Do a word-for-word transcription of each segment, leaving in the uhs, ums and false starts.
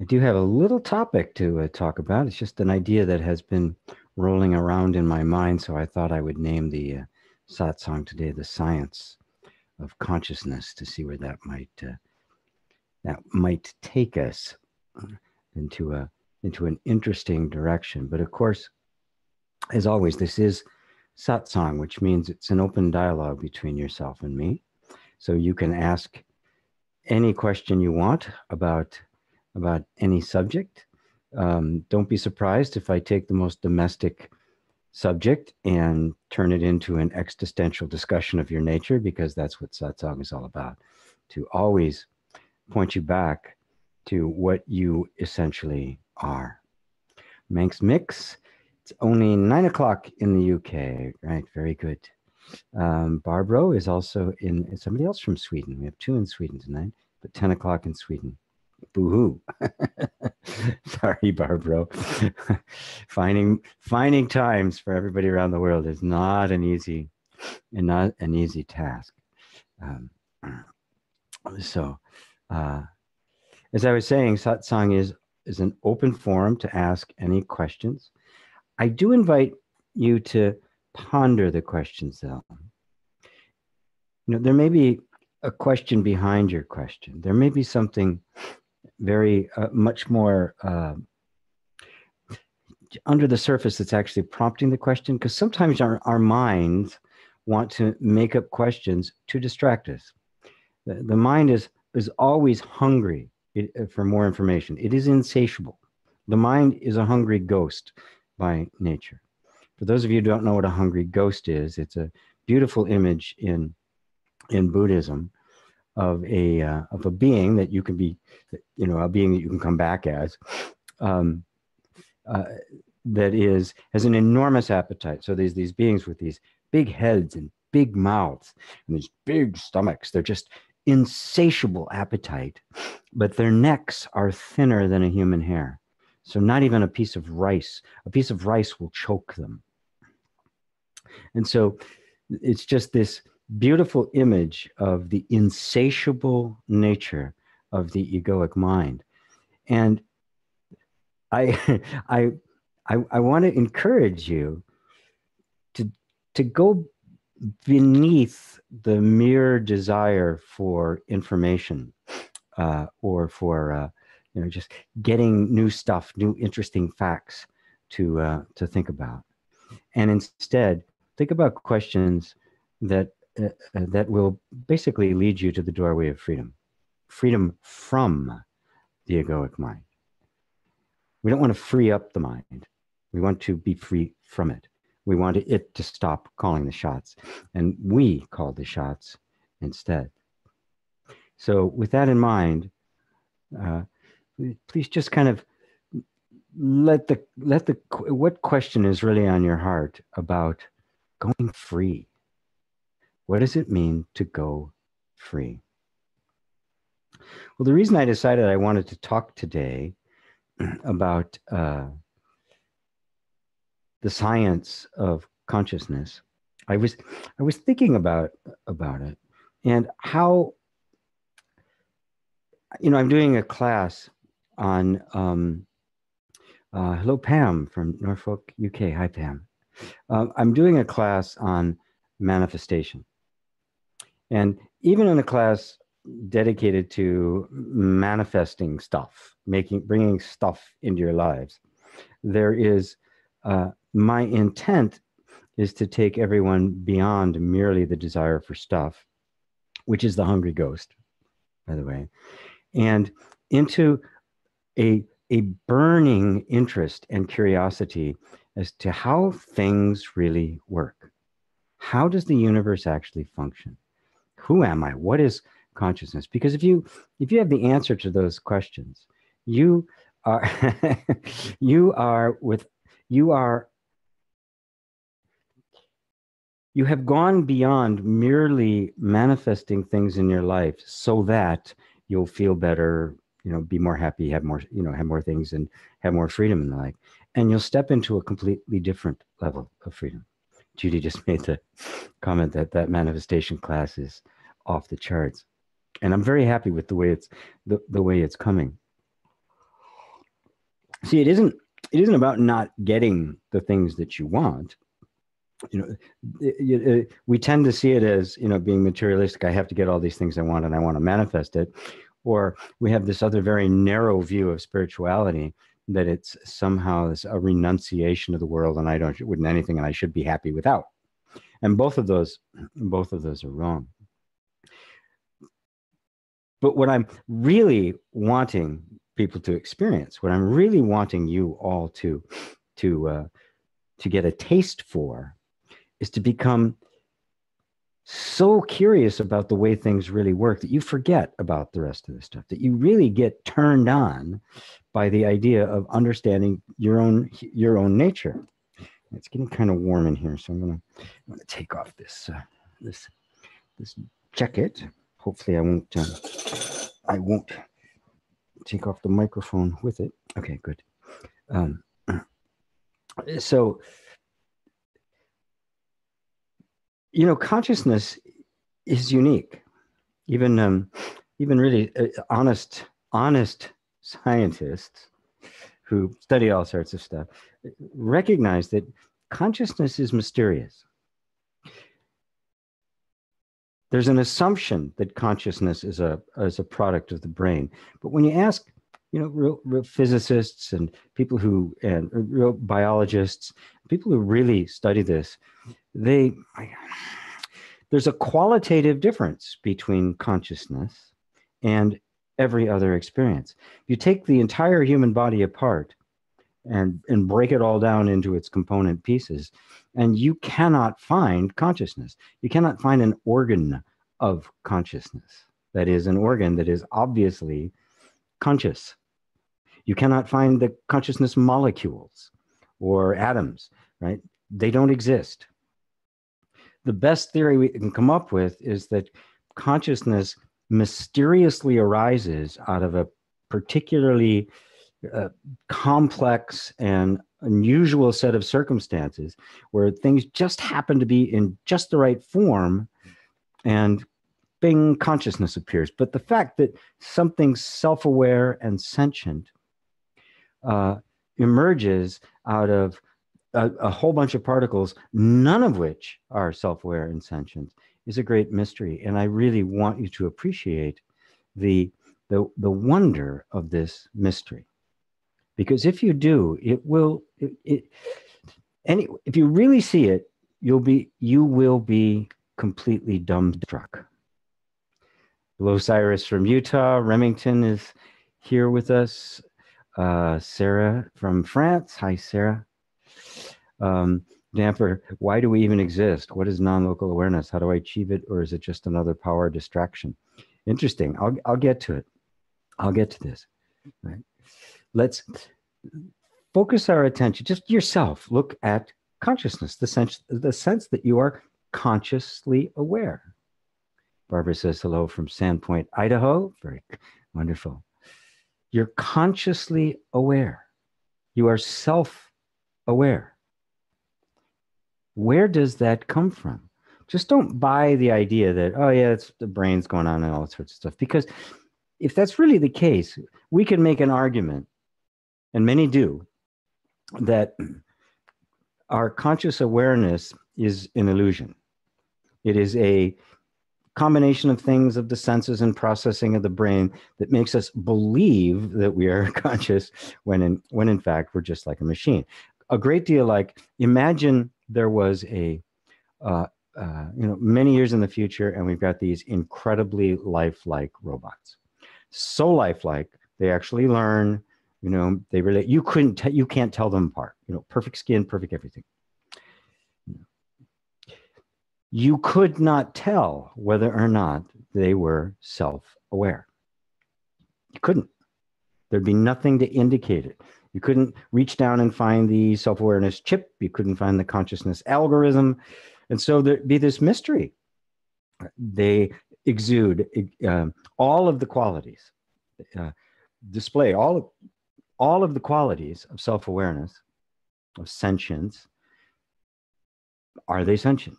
I do have a little topic to uh, talk about. It's just an idea that has been rolling around in my mind, so I thought I would name the uh, satsang today the science of consciousness, to see where that might uh, that might take us into a into an interesting direction. But of course, as always, this is satsang, which means it's an open dialogue between yourself and me. So you can ask any question you want about about any subject. Um, don't be surprised if I take the most domestic subject and turn it into an existential discussion of your nature, because that's what satsang is all about, to always point you back to what you essentially are. Manx Mix, it's only nine o'clock in the U K, right? Very good. Um, Barbara is also in, somebody else from Sweden. We have two in Sweden tonight, but ten o'clock in Sweden. Boo-hoo. Sorry, Barbara. finding finding times for everybody around the world is not an easy and not an easy task. Um, so uh, as I was saying, satsang is is an open forum to ask any questions. I do invite you to ponder the questions, though. You know, there may be a question behind your question. There may be something very uh, much more uh, under the surface that's actually prompting the question, because sometimes our, our minds want to make up questions to distract us. The, the mind is, is always hungry it, uh, for more information. It is insatiable. The mind is a hungry ghost by nature. For those of you who don't know what a hungry ghost is, it's a beautiful image in in Buddhism of a uh, of a being that you can be, you know, a being that you can come back as, um, uh, that is has an enormous appetite. So there's these beings with these big heads and big mouths and these big stomachs. They're just insatiable appetite, but their necks are thinner than a human hair. So not even a piece of rice, a piece of rice will choke them. And so it's just this beautiful image of the insatiable nature of the egoic mind. And I, I, I, I want to encourage you to, to go beneath the mere desire for information uh, or for uh, you know, just getting new stuff, new interesting facts to, uh, to think about. And instead, think about questions that Uh, that will basically lead you to the doorway of freedom, freedom from the egoic mind. We don't want to free up the mind. We want to be free from it. We want it to stop calling the shots, and we call the shots instead. So with that in mind, uh, please just kind of let the, let the, what question is really on your heart about going free? What does it mean to go free? Well, the reason I decided I wanted to talk today about uh, the science of consciousness, I was I was thinking about about it and how, you know, I'm doing a class on. Um, uh, hello, Pam from Norfolk, U K. Hi, Pam. Uh, I'm doing a class on manifestation. And even in a class dedicated to manifesting stuff, making, bringing stuff into your lives, there is, uh, my intent is to take everyone beyond merely the desire for stuff, which is the hungry ghost, by the way, and into a, a burning interest and curiosity as to how things really work. How does the universe actually function? Who am I? What is consciousness? Because if you if you have the answer to those questions, you are you are with you are you have gone beyond merely manifesting things in your life so that you'll feel better, you know, be more happy, have more, you know, have more things and have more freedom in life. And you'll step into a completely different level of freedom. Judy just made the comment that that manifestation class is off the charts. And I'm very happy with the way it's, the, the way it's coming. see, it isn't, it isn't about not getting the things that you want. You know, it, it, we tend to see it as, you know, being materialistic. I have to get all these things I want and I want to manifest it. Or we have this other very narrow view of spirituality, that it's somehow this, a renunciation of the world, and I don't wouldn't anything, and I should be happy without. And both of those, both of those are wrong. But what I'm really wanting people to experience, what I'm really wanting you all to, to, uh, to get a taste for, is to become so curious about the way things really work that you forget about the rest of this stuff, that you really get turned on by the idea of understanding your own, your own nature. It's getting kind of warm in here, so I'm gonna, I'm gonna take off this uh, this this jacket. Hopefully, I won't uh, I won't take off the microphone with it. Okay, good. Um, so. You know, consciousness is unique. Even, um, even really uh, honest, honest scientists who study all sorts of stuff recognize that consciousness is mysterious. There's an assumption that consciousness is a is a product of the brain, but when you ask, you know, real, real physicists and people who and real biologists, people who really study this, they there's a qualitative difference between consciousness and every other experience. You take the entire human body apart and and break it all down into its component pieces, and you cannot find consciousness. You cannot find an organ of consciousness that is an organ that is obviously conscious. You cannot find the consciousness molecules or atoms, right? They don't exist. The best theory we can come up with is that consciousness mysteriously arises out of a particularly uh, complex and unusual set of circumstances where things just happen to be in just the right form, and bing, consciousness appears. But the fact that something self-aware and sentient uh, emerges out of a, a whole bunch of particles, none of which are self-aware and sentient, is a great mystery. And I really want you to appreciate the, the, the wonder of this mystery. Because if you do, it will, it, it, any, if you really see it, you'll be, you will be completely dumbstruck. Hello, Cyrus from Utah. Remington is here with us. Uh, Sarah from France. Hi, Sarah. Um, Damper, why do we even exist? What is non-local awareness? How do I achieve it? Or is it just another power distraction? Interesting. I'll, I'll get to it. I'll get to this. Right. Let's focus our attention, just yourself. Look at consciousness, the sense, the sense that you are consciously aware. Barbara says hello from Sandpoint, Idaho. Very wonderful. You're consciously aware. You are self-aware. Where does that come from? Just don't buy the idea that, oh yeah, it's the brain's going on and all sorts of stuff. Because if that's really the case, we can make an argument, and many do, that our conscious awareness is an illusion. It is a combination of things of the senses and processing of the brain that makes us believe that we are conscious when in, when in fact we're just like a machine. A great deal like, imagine there was a, uh, uh, you know, many years in the future, and we've got these incredibly lifelike robots. So lifelike, they actually learn, you know, they relate. You couldn't, you can't tell them apart, you know, perfect skin, perfect everything. You could not tell whether or not they were self-aware. You couldn't. There'd be nothing to indicate it. You couldn't reach down and find the self-awareness chip. You couldn't find the consciousness algorithm. And so there'd be this mystery. They exude uh, all of the qualities, uh, display all of, all of the qualities of self-awareness, of sentience. Are they sentient?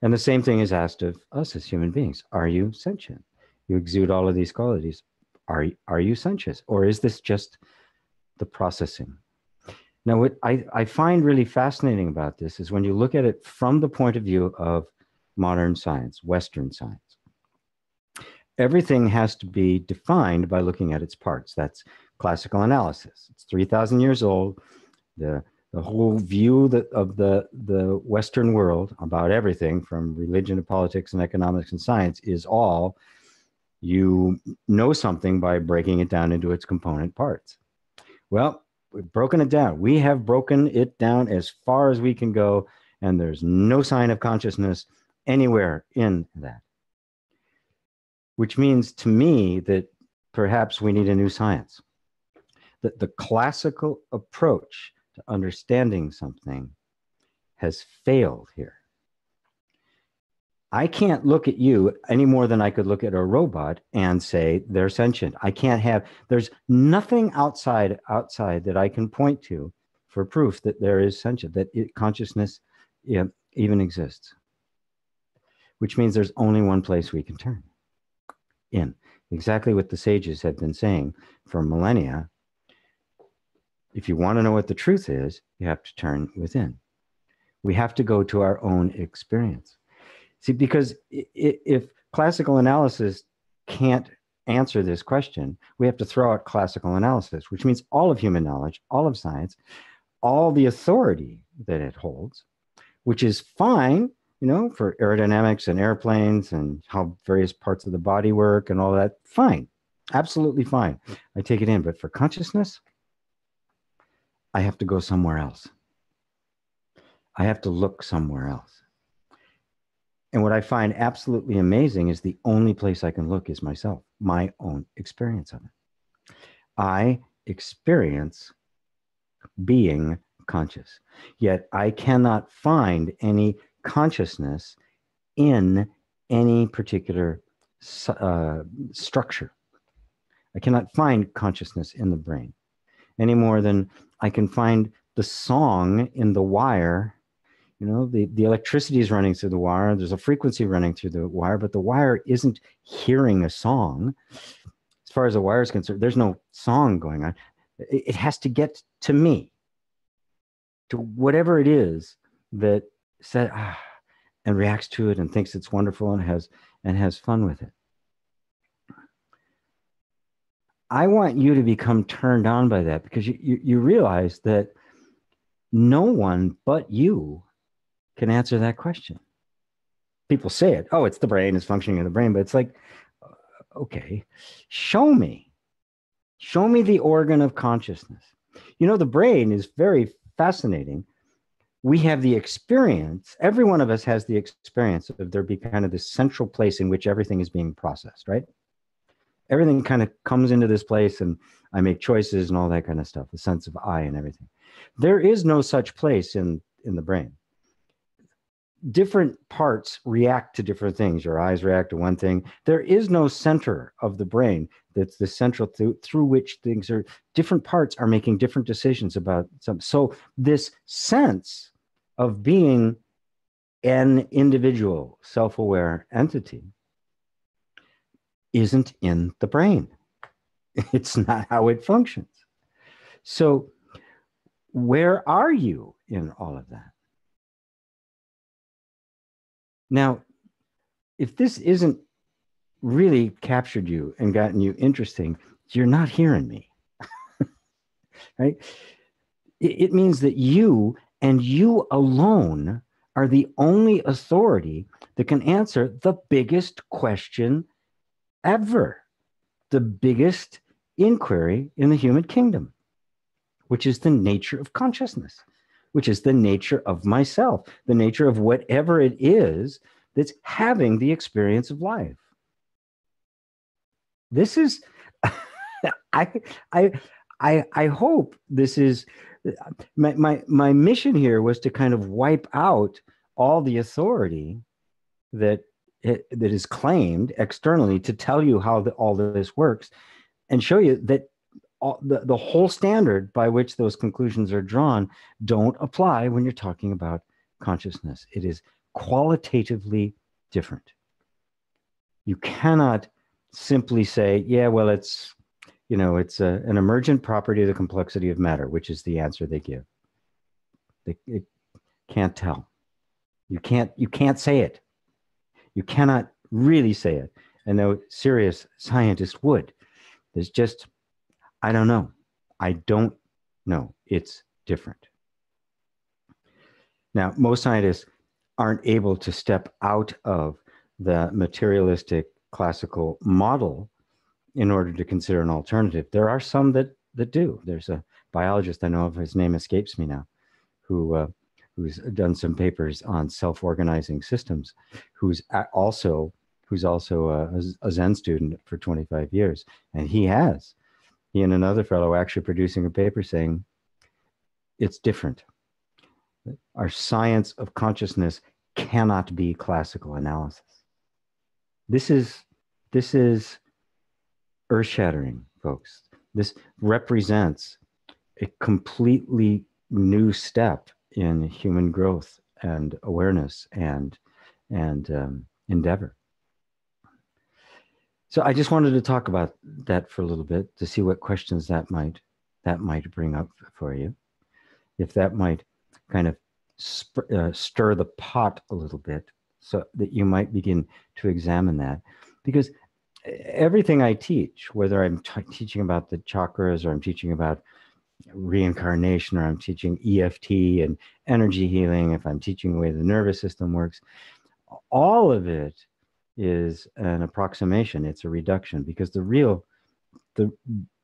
And the same thing is asked of us as human beings. Are you sentient? You exude all of these qualities. Are, are you sentient? Or is this just the processing. Now, what I, I find really fascinating about this is when you look at it from the point of view of modern science, Western science, everything has to be defined by looking at its parts. That's classical analysis. It's three thousand years old. The, the whole view that, of the, the Western world about everything from religion to politics and economics and science is all you know something by breaking it down into its component parts. Well, we've broken it down. We have broken it down as far as we can go, and there's no sign of consciousness anywhere in that. Which means to me that perhaps we need a new science. That the classical approach to understanding something has failed here. I can't look at you any more than I could look at a robot and say they're sentient. I can't have, there's nothing outside outside that I can point to for proof that there is sentient, that it, consciousness yeah, even exists. Which means there's only one place we can turn. In exactly what the sages have been saying for millennia. If you want to know what the truth is, you have to turn within. We have to go to our own experience. See, because if classical analysis can't answer this question, we have to throw out classical analysis, which means all of human knowledge, all of science, all the authority that it holds, which is fine, you know, for aerodynamics and airplanes and how various parts of the body work and all that, fine, absolutely fine. I take it in, but for consciousness, I have to go somewhere else. I have to look somewhere else. And what I find absolutely amazing is the only place I can look is myself, my own experience of it. I experience being conscious, yet I cannot find any consciousness in any particular uh, structure. I cannot find consciousness in the brain any more than I can find the song in the wire. You know, the, the electricity is running through the wire. There's a frequency running through the wire, but the wire isn't hearing a song. As far as the wire is concerned, there's no song going on. It, it has to get to me, to whatever it is that said, ah, and reacts to it and thinks it's wonderful and has, and has fun with it. I want you to become turned on by that, because you, you, you realize that no one but you can answer that question. People say it, oh, it's the brain, it's functioning in the brain, but it's like, okay, show me. Show me the organ of consciousness. You know, the brain is very fascinating. We have the experience, every one of us has the experience of there be kind of this central place in which everything is being processed, right? Everything kind of comes into this place and I make choices and all that kind of stuff, the sense of I and everything. There is no such place in, in the brain. Different parts react to different things. Your eyes react to one thing. There is no center of the brain that's the central th- through which things are, different parts are making different decisions about something. So this sense of being an individual self-aware entity isn't in the brain. It's not how it functions. So where are you in all of that? Now, if this isn't really captured you and gotten you interesting, you're not hearing me, right? It, it means that you and you alone are the only authority that can answer the biggest question ever, the biggest inquiry in the human kingdom, which is the nature of consciousness, which is the nature of myself, the nature of whatever it is that's having the experience of life. This is, I, I, I, I hope this is, my, my, my mission here was to kind of wipe out all the authority that, it, that is claimed externally to tell you how the, all this works and show you that All, the, the whole standard by which those conclusions are drawn don't apply when you're talking about consciousness. It is qualitatively different. You cannot simply say, yeah, well, it's you know, it's a, an emergent property of the complexity of matter, which is the answer they give. They it can't tell. You can't, you can't say it. You cannot really say it. And no serious scientist would. There's just, I don't know. I don't know. It's different. Now, most scientists aren't able to step out of the materialistic classical model in order to consider an alternative. There are some that, that do. There's a biologist I know of, his name escapes me now, who uh, who's done some papers on self-organizing systems, who's also, who's also a, a Zen student for twenty-five years. And he has, he and another fellow actually producing a paper saying, it's different. Our science of consciousness cannot be classical analysis. This is, this is, earth-shattering, folks. This represents a completely new step in human growth and awareness and and um, endeavor. So I just wanted to talk about that for a little bit to see what questions that might that might bring up for you, if that might kind of sp- uh, stir the pot a little bit, so that you might begin to examine that, because everything I teach, whether I'm t- teaching about the chakras, or I'm teaching about reincarnation, or I'm teaching E F T and energy healing, if I'm teaching the way the nervous system works, all of it is an approximation. It's a reduction, because the real, the,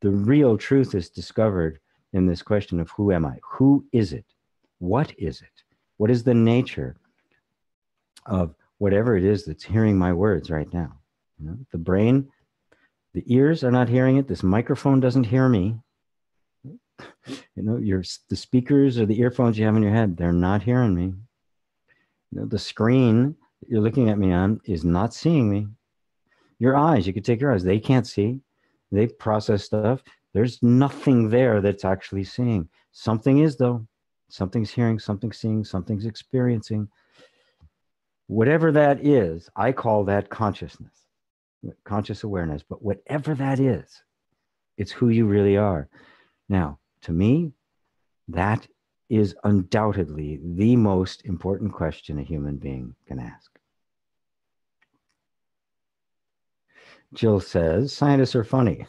the real truth is discovered in this question of who am I? Who is it? What is it? What is the nature of whatever it is that's hearing my words right now? The brain, the ears are not hearing it. This microphone doesn't hear me. You know, your the speakers or the earphones you have in your head, they're not hearing me. You know, the screen that you're looking at me on is not seeing me. Your eyes, you could take your eyes, they can't see. They process stuff. There's nothing there that's actually seeing. Something is, though. Something's hearing, something's seeing, something's experiencing. Whatever that is, I call that consciousness. Conscious awareness, but whatever that is, it's who you really are. Now, to me, that is undoubtedly the most important question a human being can ask. Jill says, scientists are funny.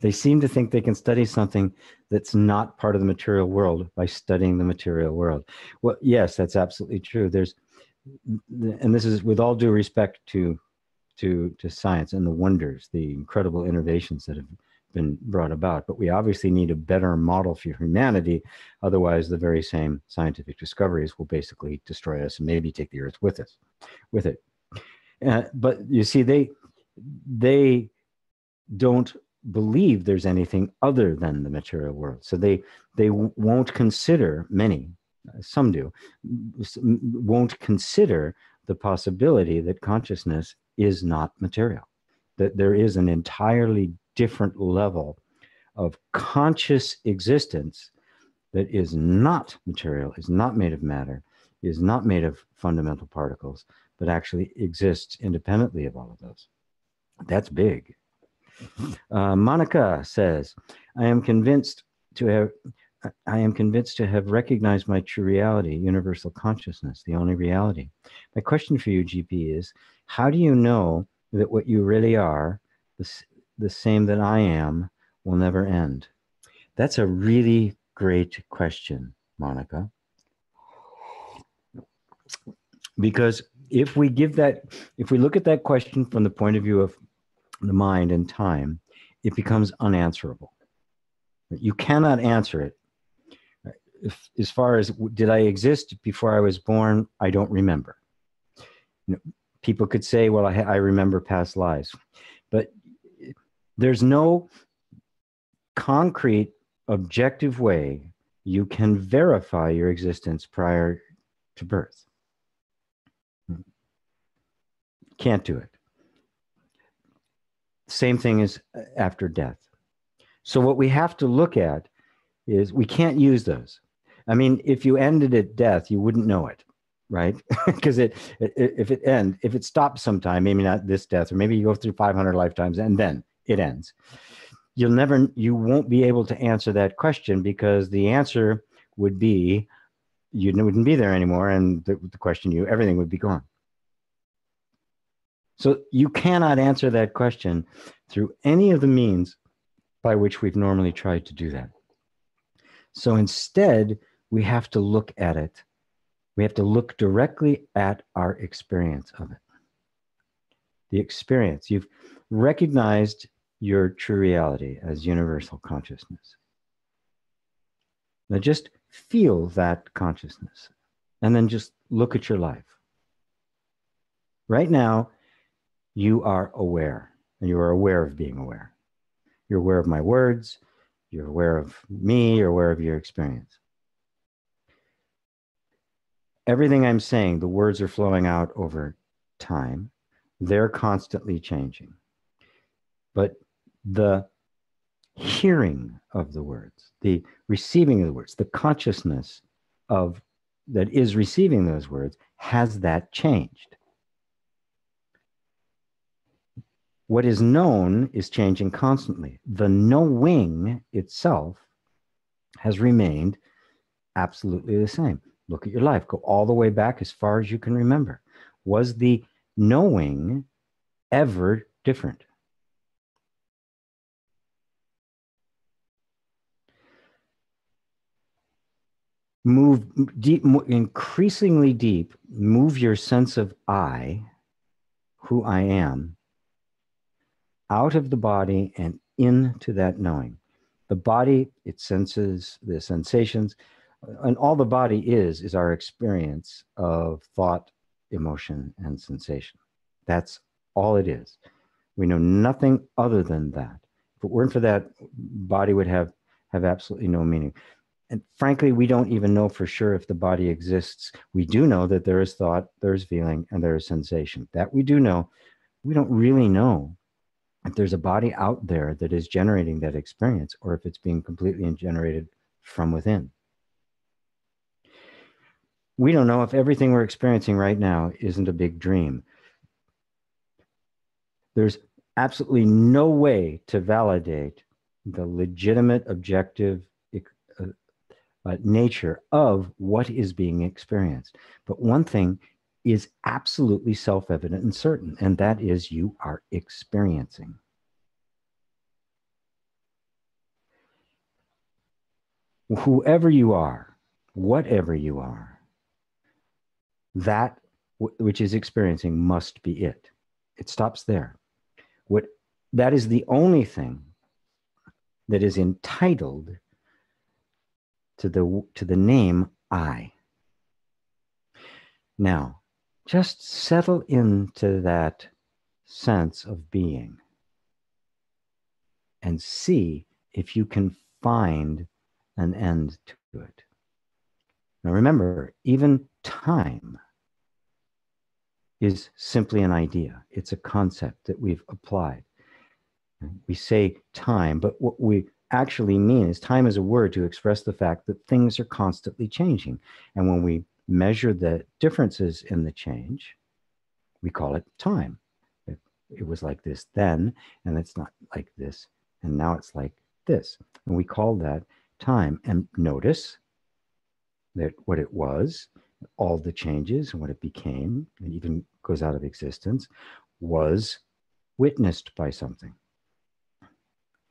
They seem to think they can study something that's not part of the material world by studying the material world. Well, yes, that's absolutely true. There's, and this is with all due respect to To, to science and the wonders, the incredible innovations that have been brought about. But we obviously need a better model for humanity. Otherwise, the very same scientific discoveries will basically destroy us and maybe take the earth with us, with it. Uh, but you see, they, they don't believe there's anything other than the material world. So they, they won't consider, many, some do, won't consider the possibility that consciousness is not material, that there is an entirely different level of conscious existence that is not material, is not made of matter, is not made of fundamental particles, but actually exists independently of all of those. That's big. Uh, Monica says, I am convinced to have, I am convinced to have recognized my true reality, universal consciousness, the only reality. My question for you, G P, is, how do you know that what you really are, the, the same that I am, will never end? That's a really great question, Monica. Because if we give that, if we look at that question from the point of view of the mind and time, it becomes unanswerable. You cannot answer it. If, as far as, did I exist before I was born? I don't remember. You know, people could say, well, I, I remember past lives. But there's no concrete, objective way you can verify your existence prior to birth. Can't do it. Same thing as after death. So what we have to look at is, we can't use those. I mean, if you ended at death, you wouldn't know it, right? Because it, it, if it end, if it stops sometime, maybe not this death, or maybe you go through five hundred lifetimes and then it ends. you'll never, you won't be able to answer that question, because the answer would be you wouldn't be there anymore, and the, the question you, everything would be gone. So you cannot answer that question through any of the means by which we've normally tried to do that. So instead, we have to look at it. We have to look directly at our experience of it. The experience. You've recognized your true reality as universal consciousness. Now just feel that consciousness, and then just look at your life. Right now, you are aware, and you are aware of being aware. You're aware of my words, you're aware of me, you're aware of your experience. Everything I'm saying, the words are flowing out over time. They're constantly changing. But the hearing of the words, the receiving of the words, the consciousness of that is receiving those words, has that changed? What is known is changing constantly. The knowing itself has remained absolutely the same. Look at your life. Go all the way back as far as you can remember. Was the knowing ever different? Move deep, increasingly deep, move your sense of I, who I am, out of the body and into that knowing. The body, its senses, the sensations, and all the body is, is our experience of thought, emotion, and sensation. That's all it is. We know nothing other than that. If it weren't for that, body would have, have absolutely no meaning. And frankly, we don't even know for sure if the body exists. We do know that there is thought, there is feeling, and there is sensation. That we do know. We don't really know if there's a body out there that is generating that experience, or if it's being completely generated from within. We don't know if everything we're experiencing right now isn't a big dream. There's absolutely no way to validate the legitimate, objective uh, uh, nature of what is being experienced. But one thing is absolutely self-evident and certain, and that is you are experiencing. Whoever you are, whatever you are, that which is experiencing must be it. It stops there. What, that is the only thing that is entitled to the, to the name I. Now, just settle into that sense of being and see if you can find an end to it. Now remember, even time is simply an idea. It's a concept that we've applied. We say time, but what we actually mean is time is a word to express the fact that things are constantly changing. And when we measure the differences in the change, we call it time. It, it was like this then, and it's not like this, and now it's like this. And we call that time. And notice that what it was, all the changes and what it became, and even goes out of existence, was witnessed by something.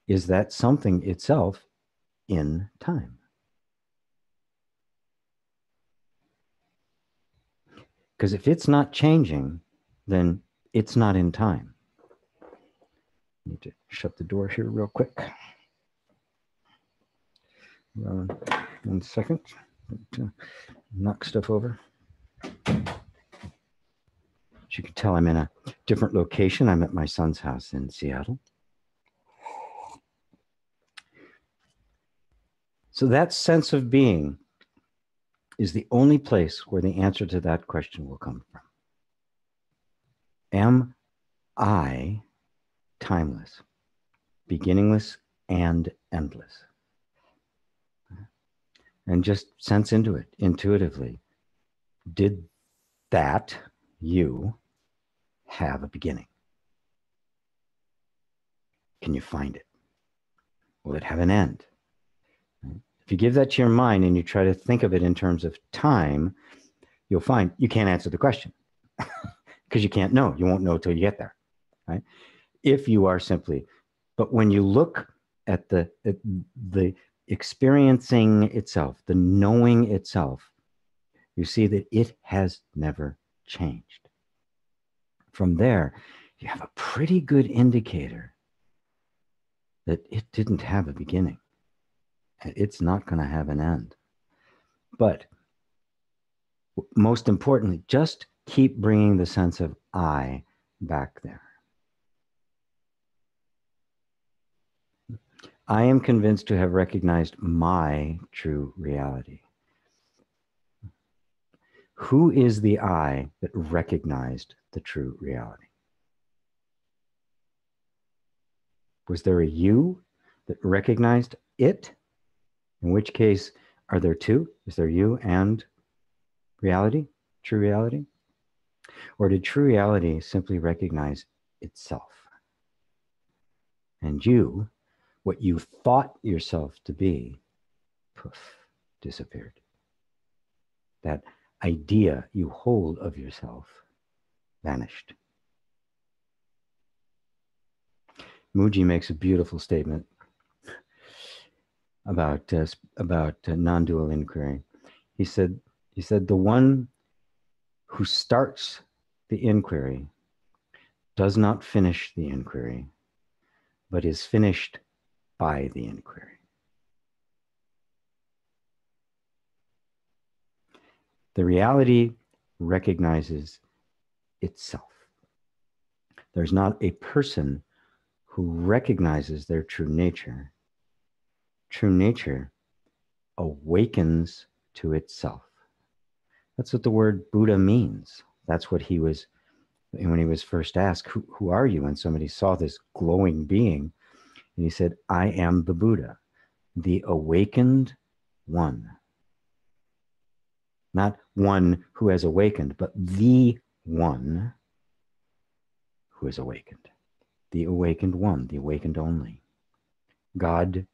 Is that something itself in time? Because if it's not changing, then it's not in time. I need to shut the door here real quick. Uh, one second. To knock stuff over. As you can tell, I'm in a different location. I'm at my son's house in Seattle. So that sense of being is the only place where the answer to that question will come from. Am I timeless, beginningless, and endless? And just sense into it intuitively. Did that you have a beginning? Can you find it? will it have an end? If you give that to your mind and you try to think of it in terms of time, you'll find you can't answer the question because you can't know. You won't know till you get there, right? If you are simply, but when you look at the, at the experiencing itself, the knowing itself, you see that it has never changed. From there, you have a pretty good indicator that it didn't have a beginning. It's not going to have an end. But most importantly, just keep bringing the sense of I back there. I am convinced to have recognized my true reality. Who is the I that recognized the true reality? Was there a you that recognized it? In which case, are there two? Is there you and reality, true reality? Or did true reality simply recognize itself? And you, what you thought yourself to be, poof, disappeared. That idea you hold of yourself vanished. Muji makes a beautiful statement about uh, about uh, non-dual inquiry. He said, he said, the one who starts the inquiry does not finish the inquiry, but is finished by the inquiry. The reality recognizes itself. There's not a person who recognizes their true nature. True nature awakens to itself. That's what the word Buddha means. That's what he was, when he was first asked, who, who are you? And somebody saw this glowing being, and he said, I am the Buddha, the awakened one. Not one who has awakened, but the one who is awakened. The awakened one, the awakened only. God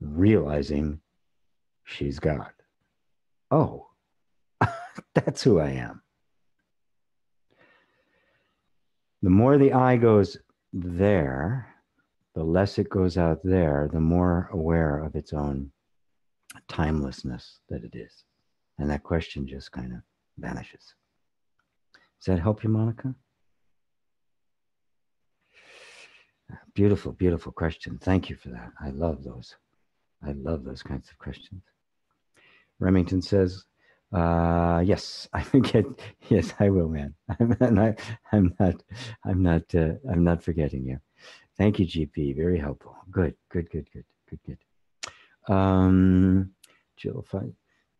realizing she's God. Oh, that's who I am. The more the I goes there, the less it goes out there, the more aware of its own timelessness that it is. And that question just kind of vanishes. Does that help you, Monica? Beautiful, beautiful question. Thank you for that. I love those. I love those kinds of questions. Remington says, uh, yes, I forget. Yes, I will, man. I'm not, I'm not, I'm not, uh, I'm not forgetting you. Thank you, G P. Very helpful. Good, good, good, good, good, good. Um, Jill, if I,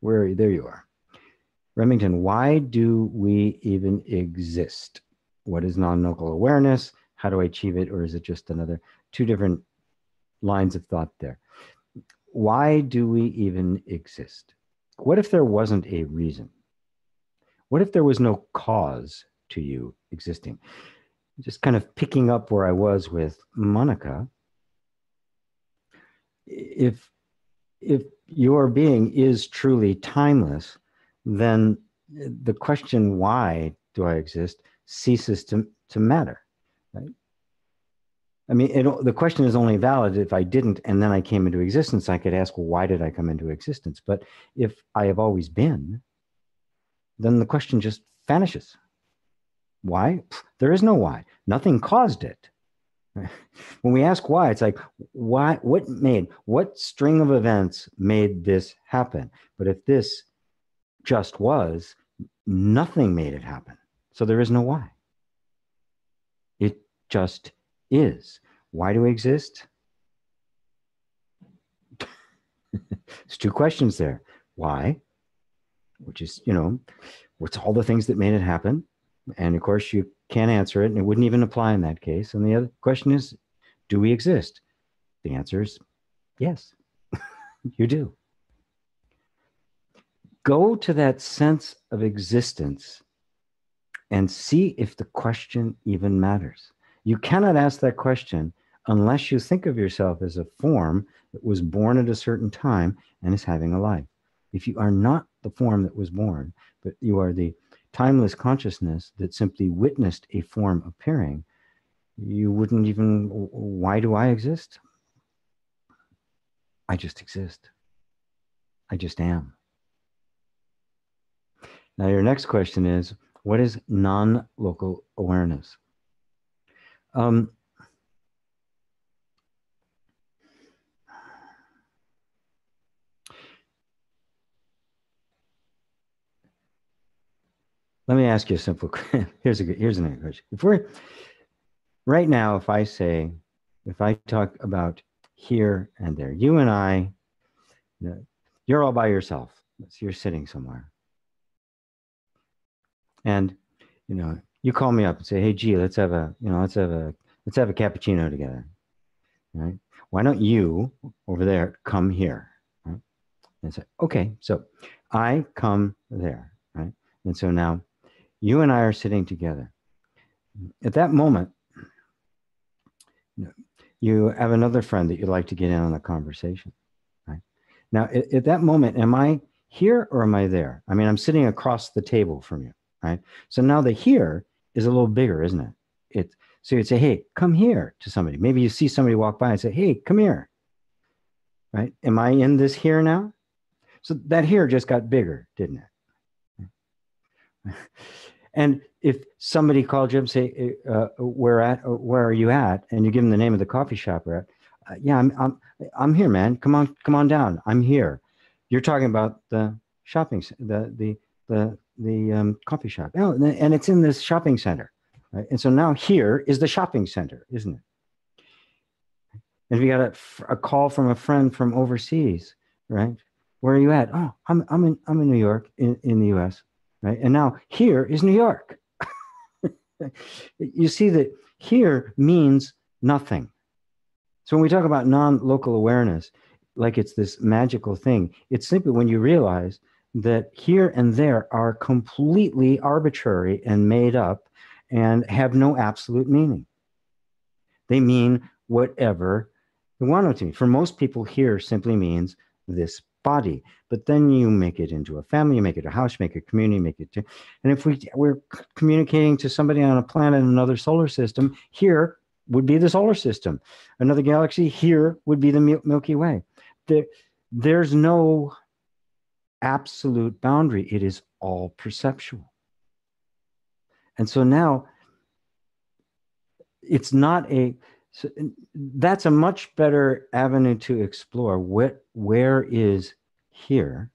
where are you? There you are. Remington, why do we even exist? What is non-local awareness? How do I achieve it? Or is it just another, two different lines of thought there. Why do we even exist? What if there wasn't a reason? What if there was no cause to you existing? Just kind of picking up where I was with Monica. If, if your being is truly timeless, then the question, why do I exist, ceases to, to matter. Right? I mean, it, the question is only valid if I didn't, and then I came into existence. I could ask, well, why did I come into existence? But if I have always been, then the question just vanishes. Why? There is no why. Nothing caused it. When we ask why, it's like, why? What made? What string of events made this happen? But if this just was, nothing made it happen. So there is no why. Just is. Why do we exist? There's two questions there. Why? Which is, you know, what's all the things that made it happen? And of course you can't answer it, and it wouldn't even apply in that case. And the other question is, do we exist? The answer is yes, you do. Go to that sense of existence and see if the question even matters. You cannot ask that question unless you think of yourself as a form that was born at a certain time and is having a life. If you are not the form that was born, but you are the timeless consciousness that simply witnessed a form appearing, you wouldn't even, why do I exist? I just exist. I just am. Now, your next question is, what is non-local awareness? Um, let me ask you a simple question. Here's a good, here's another question. If we're, right now, if I say, if I talk about here and there, you and I, you're all by yourself. You're sitting somewhere. And, you know, you call me up and say, hey, gee, let's have a, you know, let's have a, let's have a cappuccino together. Right? Why don't you over there come here? Right? And say, okay, so I come there. Right? And so now you and I are sitting together. At that moment, you have another friend that you'd like to get in on a conversation. Right? Now, at, at that moment, am I here or am I there? I mean, I'm sitting across the table from you. Right? So now the here is a little bigger, isn't it? It so you'd say, hey, come here to somebody. Maybe you see somebody walk by and say, hey, come here. Right? Am I in this here now? So that here just got bigger, didn't it? And if somebody called you up and say, uh, where at, where are you at? And you give them the name of the coffee shop we're at. Uh, yeah, I'm, I'm, I'm here, man. Come on, come on down. I'm here. You're talking about the shopping, the, the, the, the um, coffee shop. Oh, and it's in this shopping center. Right? And so now here is the shopping center, isn't it? And if you got a, a call from a friend from overseas, right? Where are you at? Oh, I'm, I'm in, I'm in New York, in, in the U S, right? And now here is New York. You see that here means nothing. So when we talk about non-local awareness, like it's this magical thing, it's simply when you realize that here and there are completely arbitrary and made up and have no absolute meaning. They mean whatever they want it to mean. For most people, here simply means this body, but then you make it into a family, you make it a house, you make it a community, you make it to, and if we we're communicating to somebody on a planet in another solar system, here would be the solar system. Another galaxy, here would be the Milky Way. There, there's no absolute boundary. It is all perceptual. And so now it's not a, so that's a much better avenue to explore what, where is here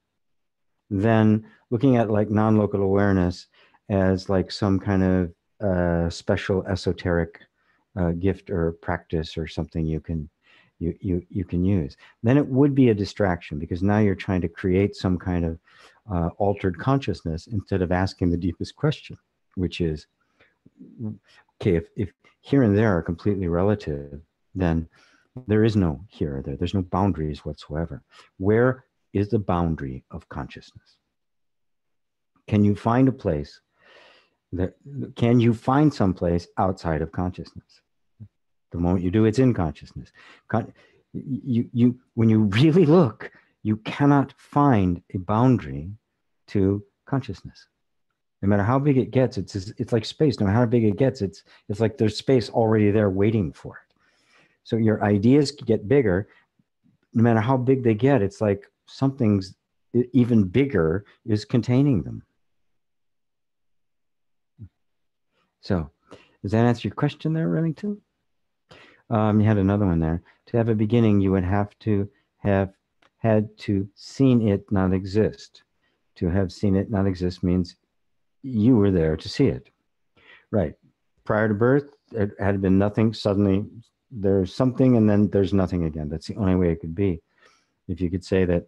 than looking at like non-local awareness as like some kind of uh, special esoteric uh, gift or practice or something you can You, you, you can use. Then it would be a distraction because now you're trying to create some kind of uh, altered consciousness instead of asking the deepest question, which is, okay, if, if here and there are completely relative, then there is no here or there. There's no boundaries whatsoever. Where is the boundary of consciousness? Can you find a place that, can you find someplace outside of consciousness? The moment you do, it's in consciousness. Con you, you, when you really look, you cannot find a boundary to consciousness. No matter how big it gets, it's, it's like space. No matter how big it gets, it's, it's like there's space already there waiting for it. So your ideas get bigger. No matter how big they get, it's like something's even bigger is containing them. So does that answer your question there, Remington? Um, you had another one there. To have a beginning, you would have to have had to seen it not exist. To have seen it not exist means you were there to see it. Right. Prior to birth, it had been nothing. Suddenly there's something and then there's nothing again. That's the only way it could be. If you could say that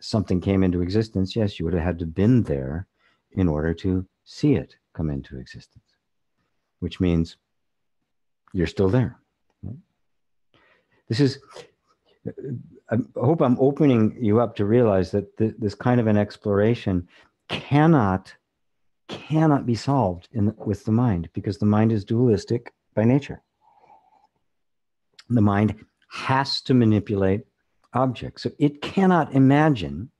something came into existence, yes, you would have had to have been there in order to see it come into existence, which means you're still there. This is, I hope I'm opening you up to realize that th this kind of an exploration cannot, cannot be solved in the, with the mind because the mind is dualistic by nature. The mind has to manipulate objects. So it cannot imagine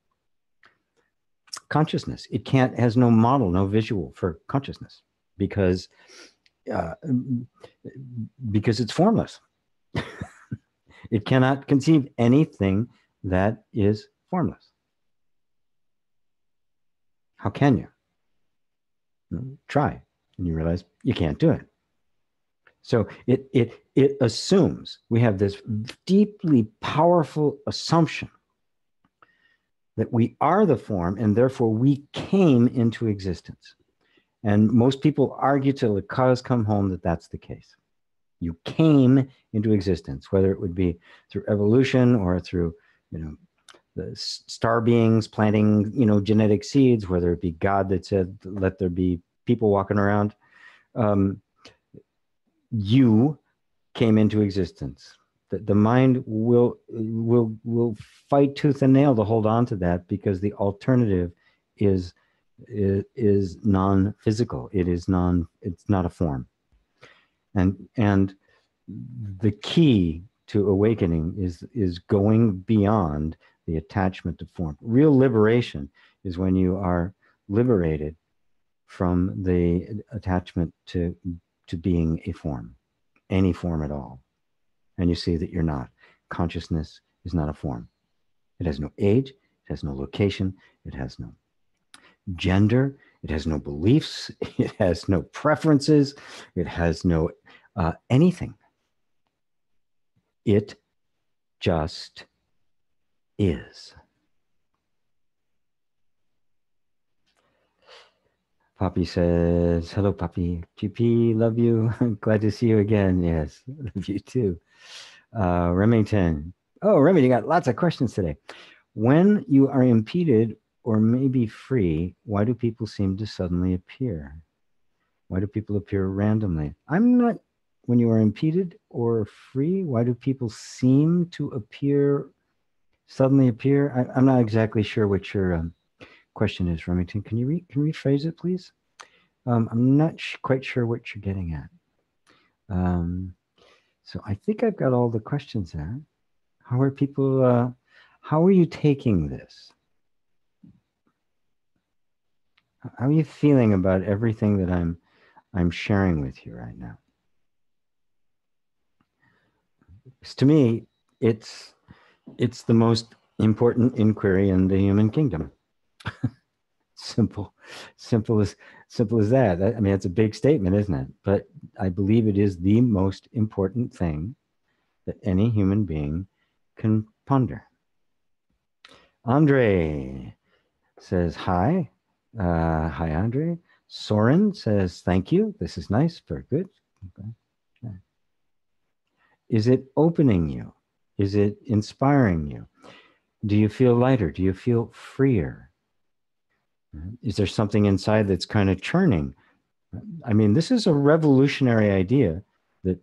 consciousness. It can't, has no model, no visual for consciousness, because uh, because it's formless. It cannot conceive anything that is formless. How can you? you try, and you realize you can't do it. So it, it, it assumes, we have this deeply powerful assumption that we are the form, and therefore we came into existence. And most people argue till the cows come home that that's the case. You came into existence, whether it would be through evolution or through, you know, the star beings planting, you know, genetic seeds, whether it be God that said, let there be people walking around. Um, you came into existence. The, the mind will, will, will fight tooth and nail to hold on to that, because the alternative is, is, is non-physical. It is non, it's not a form. And, and the key to awakening is, is going beyond the attachment to form. Real liberation is when you are liberated from the attachment to, to being a form, any form at all. And you see that you're not. Consciousness is not a form. It has no age, it has no location, it has no gender, it has no beliefs, it has no preferences, it has no uh, anything. It just is. Poppy says, hello, Poppy. G P, love you. Glad to see you again. Yes, love you too. Uh, Remington. Oh, Remington got lots of questions today. When you are impeded or maybe free, why do people seem to suddenly appear? Why do people appear randomly? I'm not, when you are impeded or free, why do people seem to appear suddenly appear? I, I'm not exactly sure what your um, question is, Remington. Can you re, can you rephrase it, please? Um, I'm not sh quite sure what you're getting at. Um, so I think I've got all the questions there. How are people, uh, how are you taking this? How are you feeling about everything that I'm, I'm sharing with you right now? Because to me, it's, it's the most important inquiry in the human kingdom. Simple, simple as, simple as that. I mean, it's a big statement, isn't it? But I believe it is the most important thing that any human being can ponder. Andre says, hi. Uh, hi, Andre. Soren says, thank you. This is nice. Very good. Okay. Okay. Is it opening you? Is it inspiring you? Do you feel lighter? Do you feel freer? Is there something inside that's kind of churning? I mean, this is a revolutionary idea that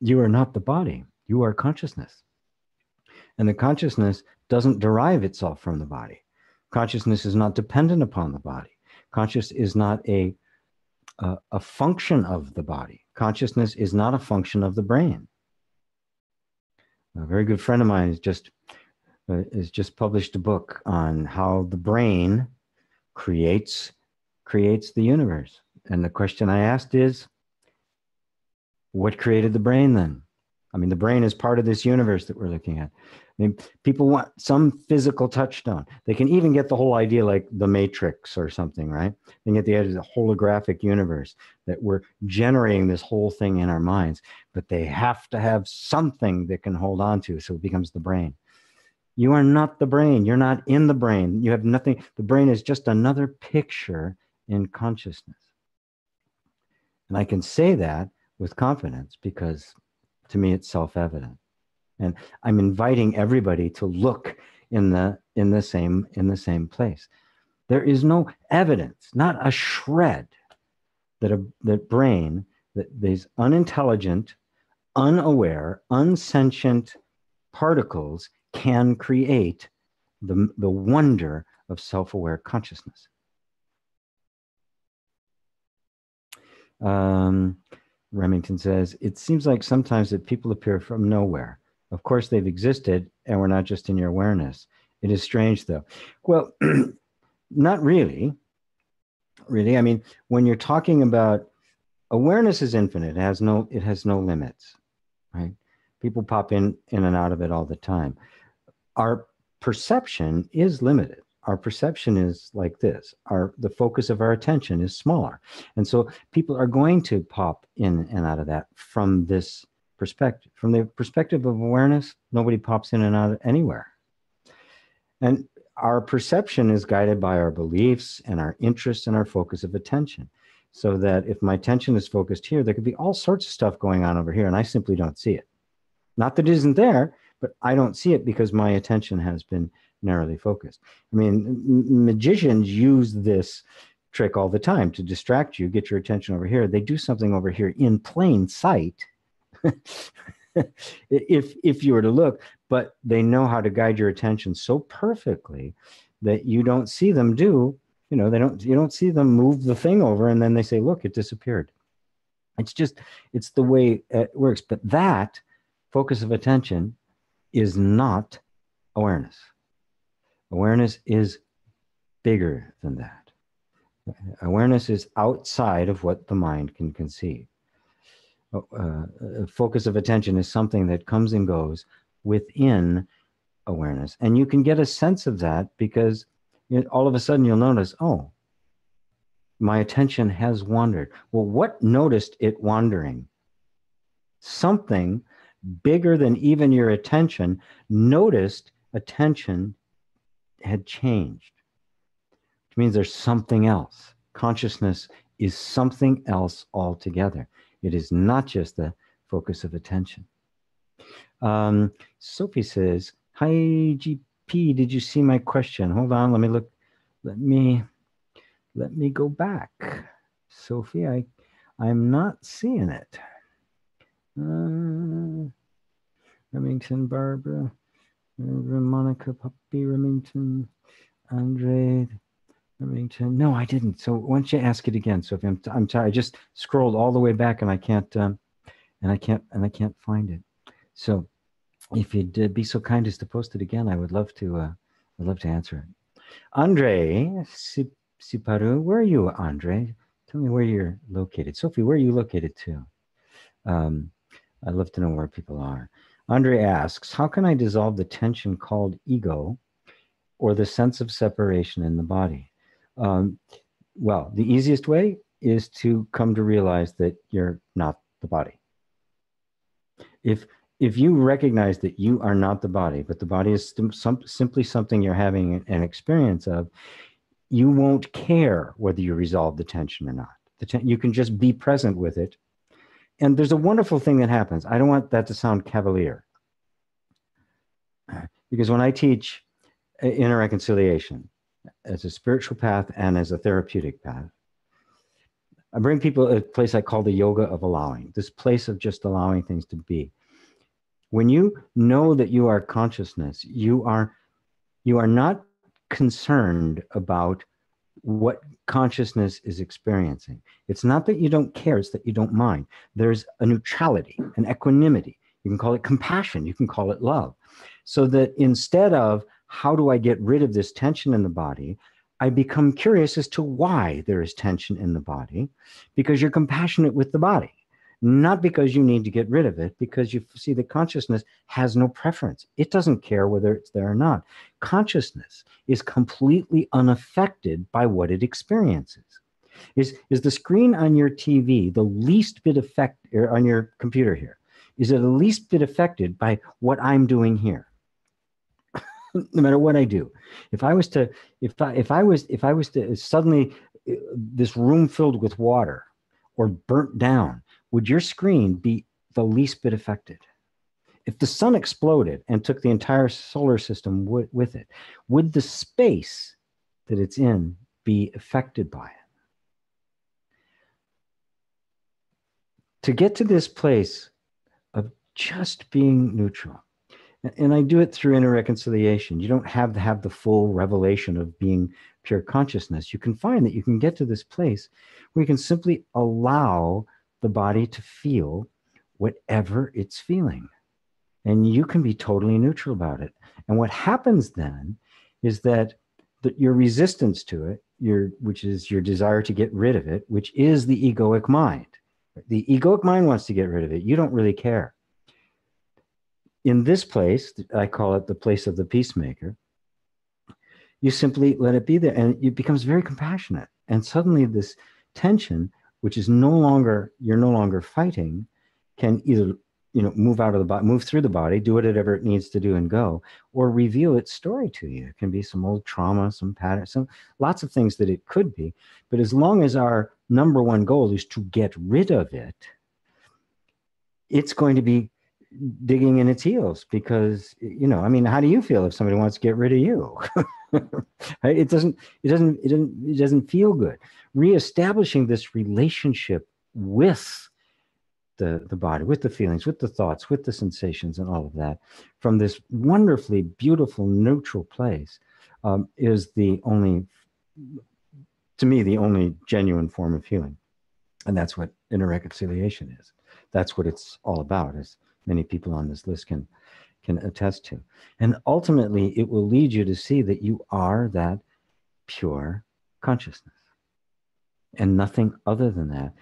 you are not the body. You are consciousness. And the consciousness doesn't derive itself from the body. Consciousness is not dependent upon the body. Consciousness is not a, a, a function of the body. Consciousness is not a function of the brain. A very good friend of mine has just, uh, has just published a book on how the brain creates, creates the universe. And the question I asked is, what created the brain then? I mean, the brain is part of this universe that we're looking at. I mean, people want some physical touchstone. They can even get the whole idea like the Matrix or something, right? They get the idea of the holographic universe, that we're generating this whole thing in our minds, but they have to have something that can hold on to, so it becomes the brain. You are not the brain. You're not in the brain. You have nothing. The brain is just another picture in consciousness. And I can say that with confidence because to me, it's self-evident. And I'm inviting everybody to look in the, in the same, in the same place. There is no evidence, not a shred, that a that brain, that these unintelligent, unaware, unsentient particles can create the, the wonder of self-aware consciousness. Um, Remington says, it seems like sometimes that people appear from nowhere. Of course, they've existed and we're not just in your awareness. It is strange, though. Well, not really. Really, I mean, when you're talking about awareness is infinite, it has no, it has no limits, right? People pop in, in and out of it all the time. Our perception is limited. Our perception is like this. Our, the focus of our attention is smaller. And so people are going to pop in and out of that from this perspective. From the perspective of awareness, nobody pops in and out of anywhere. And our perception is guided by our beliefs and our interests and our focus of attention. So that if my attention is focused here, there could be all sorts of stuff going on over here, and I simply don't see it. Not that it isn't there, but I don't see it because my attention has been narrowly focused. I mean, magicians use this trick all the time to distract you, get your attention over here. They do something over here in plain sight, if, if you were to look, but they know how to guide your attention so perfectly that you don't see them do, you know, they don't, you don't see them move the thing over and then they say, look, it disappeared. It's just, it's the way it works. But that focus of attention is not awareness. Awareness is bigger than that. Awareness is outside of what the mind can conceive. Uh, focus of attention is something that comes and goes within awareness. And you can get a sense of that because you know, all of a sudden you'll notice, oh, my attention has wandered. Well, what noticed it wandering? Something bigger than even your attention noticed attention had changed, which means there's something else. Consciousness is something else altogether. It is not just the focus of attention. Um, Sophie says, hi, G P, did you see my question? Hold on, let me look. Let me, let me go back. Sophie, I, I'm not seeing it. Uh, Remington, Barbara. Monica, Poppy, Remington, Andre, Remington. No, I didn't. So why don't you ask it again? So if I'm, I'm tired, I just scrolled all the way back and I can't, um, and I can't, and I can't find it. So if you'd be so kind as to post it again, I would love to, uh, I'd love to answer it. Andre, Siparu, where are you, Andre? Tell me where you're located. Sophie, where are you located too? Um, I'd love to know where people are. Andre asks, how can I dissolve the tension called ego or the sense of separation in the body? Um, well, the easiest way is to come to realize that you're not the body. If, if you recognize that you are not the body, but the body is some, simply something you're having an experience of, you won't care whether you resolve the tension or not. The ten- you can just be present with it. And there's a wonderful thing that happens. I don't want that to sound cavalier. Because when I teach inner reconciliation as a spiritual path and as a therapeutic path, I bring people to a place I call the yoga of allowing, this place of just allowing things to be. When you know that you are consciousness, you are, you are not concerned about what consciousness is experiencing. It's not that you don't care, it's that you don't mind. There's a neutrality, an equanimity. You can call it compassion, you can call it love. So that instead of how do I get rid of this tension in the body, I become curious as to why there is tension in the body, because you're compassionate with the body, not because you need to get rid of it, because you see the consciousness has no preference. It doesn't care whether it's there or not. Consciousness is completely unaffected by what it experiences. Is, is the screen on your T V the least bit affected, or on your computer here? Is it the least bit affected by what I'm doing here? No matter what I do. If I was to, if I, if I was, if I was to suddenly this room filled with water or burnt down, would your screen be the least bit affected? If the sun exploded and took the entire solar system w- with it, would the space that it's in be affected by it? To get to this place of just being neutral, and I do it through inner reconciliation. You don't have to have the full revelation of being pure consciousness. You can find that you can get to this place where you can simply allow the body to feel whatever it's feeling. and you can be totally neutral about it. And what happens then is that the, your resistance to it, your, which is your desire to get rid of it, which is the egoic mind. The egoic mind wants to get rid of it. You don't really care. In this place, I call it the place of the peacemaker, you simply let it be there, and it becomes very compassionate. And suddenly this tension, which is no longer, you're no longer fighting, can either, you know, move out of the body, move through the body, do whatever it needs to do and go, or reveal its story to you. It can be some old trauma, some pattern, some lots of things that it could be. But as long as our number one goal is to get rid of it, it's going to be digging in its heels, because, you know, I mean, how do you feel if somebody wants to get rid of you? Right? It doesn't, it doesn't, it doesn't, it doesn't feel good. Reestablishing this relationship with the, the body, with the feelings, with the thoughts, with the sensations and all of that, from this wonderfully beautiful, neutral place, um, is the only, to me, the only genuine form of healing. And that's what inner reconciliation is. That's what it's all about, is many people on this list can can attest to. And ultimately, it will lead you to see that you are that pure consciousness and nothing other than that,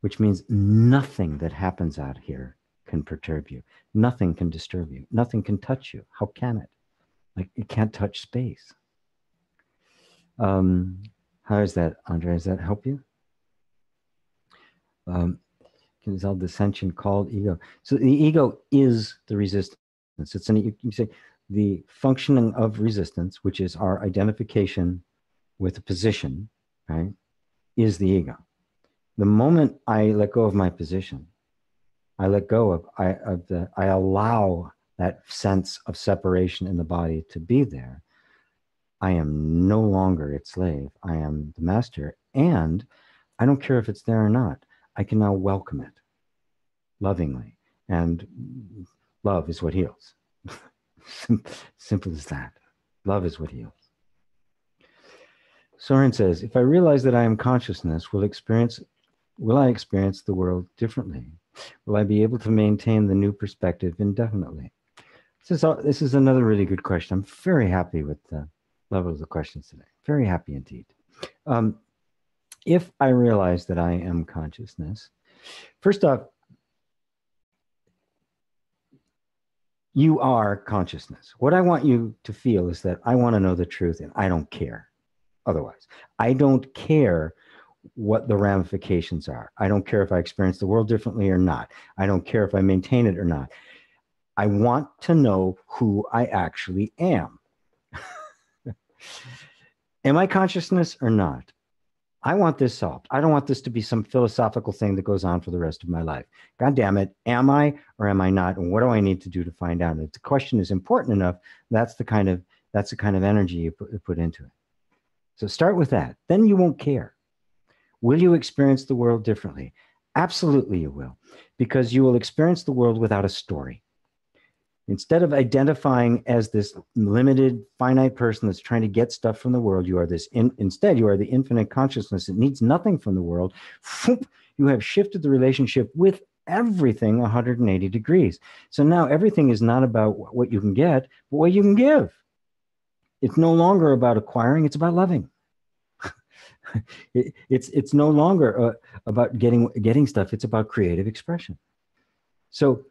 which means nothing that happens out here can perturb you. Nothing can disturb you. Nothing can touch you. How can it? Like, it can't touch space. Um, how is that, Andre? Does that help you? Um, Is all dissension called ego? So the ego is the resistance. It's an, you can say, the functioning of resistance, which is our identification with a position, right, is the ego. The moment I let go of my position, I let go of, I, of the, I allow that sense of separation in the body to be there. I am no longer its slave. I am the master, and I don't care if it's there or not. I can now welcome it lovingly, and love is what heals. Simple as that. Love is what heals. Soren says, if I realize that I am consciousness, will experience, will I experience the world differently? Will I be able to maintain the new perspective indefinitely? This is, this is another really good question. I'm very happy with the level of the questions today. Very happy indeed. Um, If I realize that I am consciousness, first off, you are consciousness. What I want you to feel is that I want to know the truth, and I don't care otherwise. I don't care what the ramifications are. I don't care if I experience the world differently or not. I don't care if I maintain it or not. I want to know who I actually am. Am I consciousness or not? I want this solved. I don't want this to be some philosophical thing that goes on for the rest of my life. God damn it. Am I or am I not? And what do I need to do to find out? And if the question is important enough, that's the kind of, that's the kind of energy you put, put into it. So start with that. Then you won't care. Will you experience the world differently? Absolutely you will, because you will experience the world without a story. Instead of identifying as this limited, finite person that's trying to get stuff from the world, you are this, in, instead you are the infinite consciousness that needs nothing from the world. You have shifted the relationship with everything one hundred eighty degrees. So now everything is not about what you can get, but what you can give. It's no longer about acquiring, it's about loving. it, it's, it's no longer uh, about getting, getting stuff, it's about creative expression. So,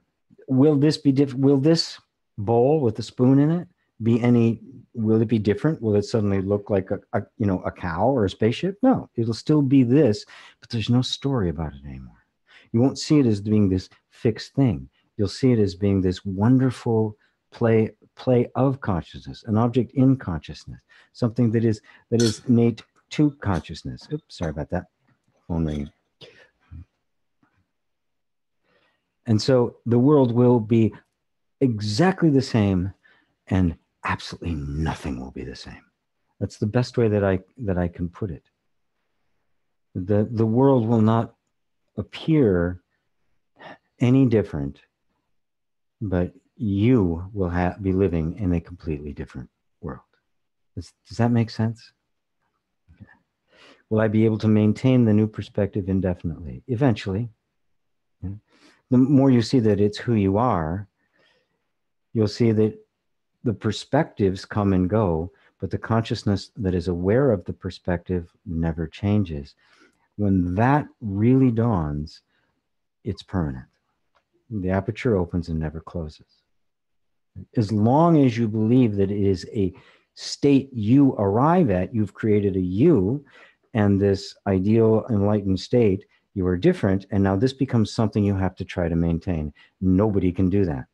will this be diff- will this bowl with a spoon in it be any, will it be different? Will it suddenly look like a, a, you know, a cow or a spaceship? No, it'll still be this, but there's no story about it anymore. You won't see it as being this fixed thing. You'll see it as being this wonderful play, play of consciousness, an object in consciousness, something that is, that is innate to consciousness. Oops, sorry about that. Phone ringing. And so the world will be exactly the same, and absolutely nothing will be the same. That's the best way that I, that I can put it. The, the world will not appear any different, but you will ha- be living in a completely different world. Does, does that make sense? Okay. Will I be able to maintain the new perspective indefinitely? Eventually. Yeah. The more you see that it's who you are, you'll see that the perspectives come and go, but the consciousness that is aware of the perspective never changes. When that really dawns, it's permanent. The aperture opens and never closes. As long as you believe that it is a state you arrive at, you've created a you and this ideal enlightened state, you are different. And now this becomes something you have to try to maintain. Nobody can do that.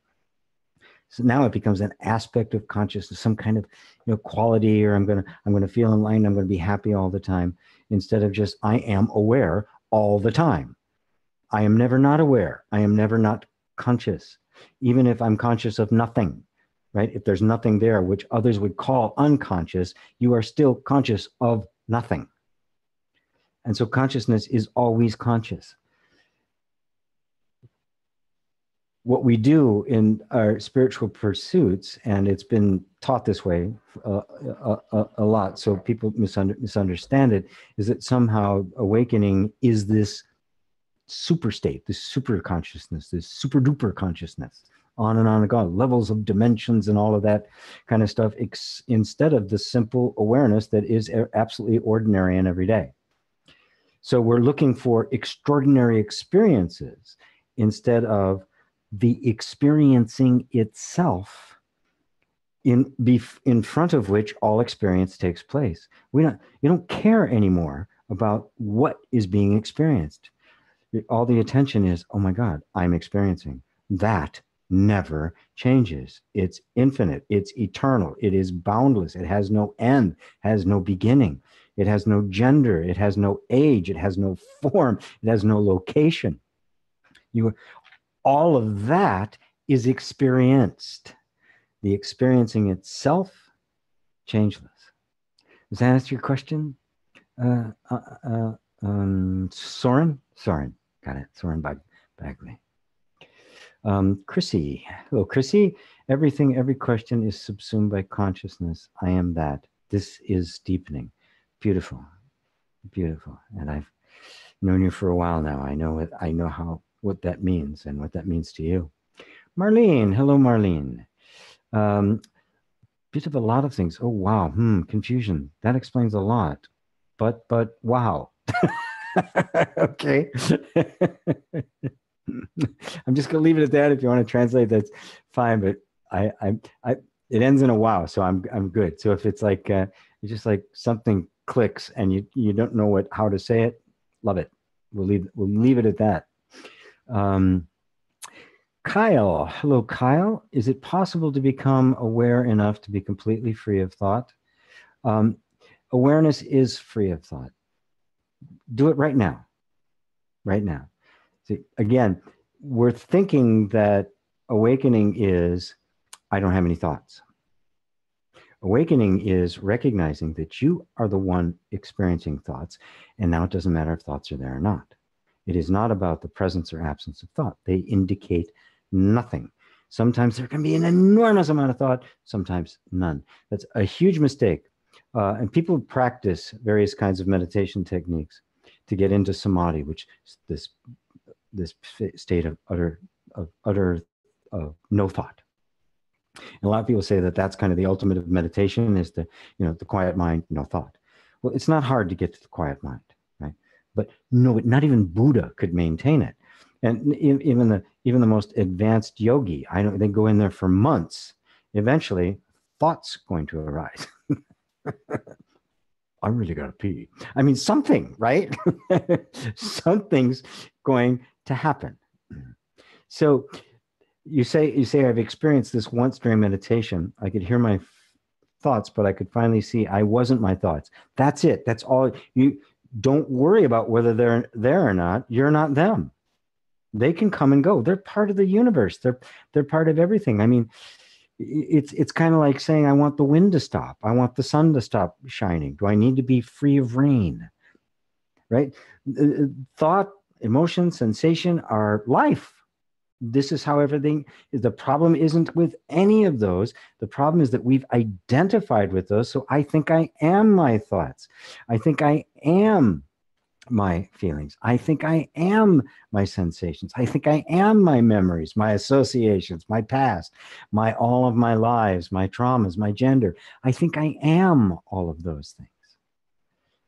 So now it becomes an aspect of consciousness, some kind of you know, quality, or I'm going to, I'm going to feel enlightened. I'm going to be happy all the time, instead of just, I am aware all the time. I am never not aware. I am never not conscious. Even if I'm conscious of nothing, right? If there's nothing there, which others would call unconscious, you are still conscious of nothing. And so consciousness is always conscious. What we do in our spiritual pursuits, and it's been taught this way uh, a, a, a lot, so people misunder- misunderstand it, is that somehow awakening is this super state, this super consciousness, this super duper consciousness, on and on and on, levels of dimensions and all of that kind of stuff, ex- instead of the simple awareness that is absolutely ordinary and everyday. So we're looking for extraordinary experiences instead of the experiencing itself, in bef- in front of which all experience takes place. We don't, you don't care anymore about what is being experienced. All the attention is, oh my God, I'm experiencing. That never changes. It's infinite. It's eternal. It is boundless. It has no end, has no beginning. It has no gender. It has no age. It has no form. It has no location. You, all of that is experienced. The experiencing itself, changeless. Does that answer your question, uh, uh, uh, um, Soren? Soren. Got it. Soren Bagley. Um, Chrissy. Hello, Chrissy. Everything, every question is subsumed by consciousness. I am that. This is deepening. Beautiful. Beautiful. And I've known you for a while now. I know it. I know how, what that means and what that means to you. Marlene. Hello, Marlene. Um, bit of a lot of things. Oh, wow. Hmm. Confusion. That explains a lot. But, but, wow. Okay. I'm just gonna leave it at that. If you want to translate, that's fine. But I, I, I, it ends in a wow, so I'm, I'm good. So if it's like, uh, it's just like something clicks and you, you don't know what how to say it, love it. We'll leave, we'll leave it at that. Um, Kyle, hello, Kyle. Is it possible to become aware enough to be completely free of thought? Um, awareness is free of thought. Do it right now, right now. See, again, we're thinking that awakening is, I don't have any thoughts. Awakening is recognizing that you are the one experiencing thoughts, and now it doesn't matter if thoughts are there or not. It is not about the presence or absence of thought. They indicate nothing. Sometimes there can be an enormous amount of thought, sometimes none. That's a huge mistake. Uh, and people practice various kinds of meditation techniques to get into samadhi, which is this this state of utter of utter of no thought. And a lot of people say that that's kind of the ultimate of meditation, is the you know the quiet mind, no thought. Well, it's not hard to get to the quiet mind, right? But no, not even Buddha could maintain it, and even the even the most advanced yogi, I don't. They go in there for months. Eventually, thought's going to arise. I really gotta pee. I mean, something, right? Something's going to happen. So you say, you say, I've experienced this once during meditation. I could hear my f- thoughts, but I could finally see I wasn't my thoughts. That's it. That's all. You don't worry about whether they're there or not. You're not them. They can come and go. They're part of the universe. They're they're part of everything. I mean, It's it's kind of like saying, I want the wind to stop. I want the sun to stop shining. Do I need to be free of rain? Right? Thought, emotion, sensation are life. This is how everything is. The problem isn't with any of those. The problem is that we've identified with those. So I think I am my thoughts. I think I am my feelings. I think I am my sensations. I think I am my memories, my associations, my past, my all of my lives, my traumas, my gender. I think I am all of those things,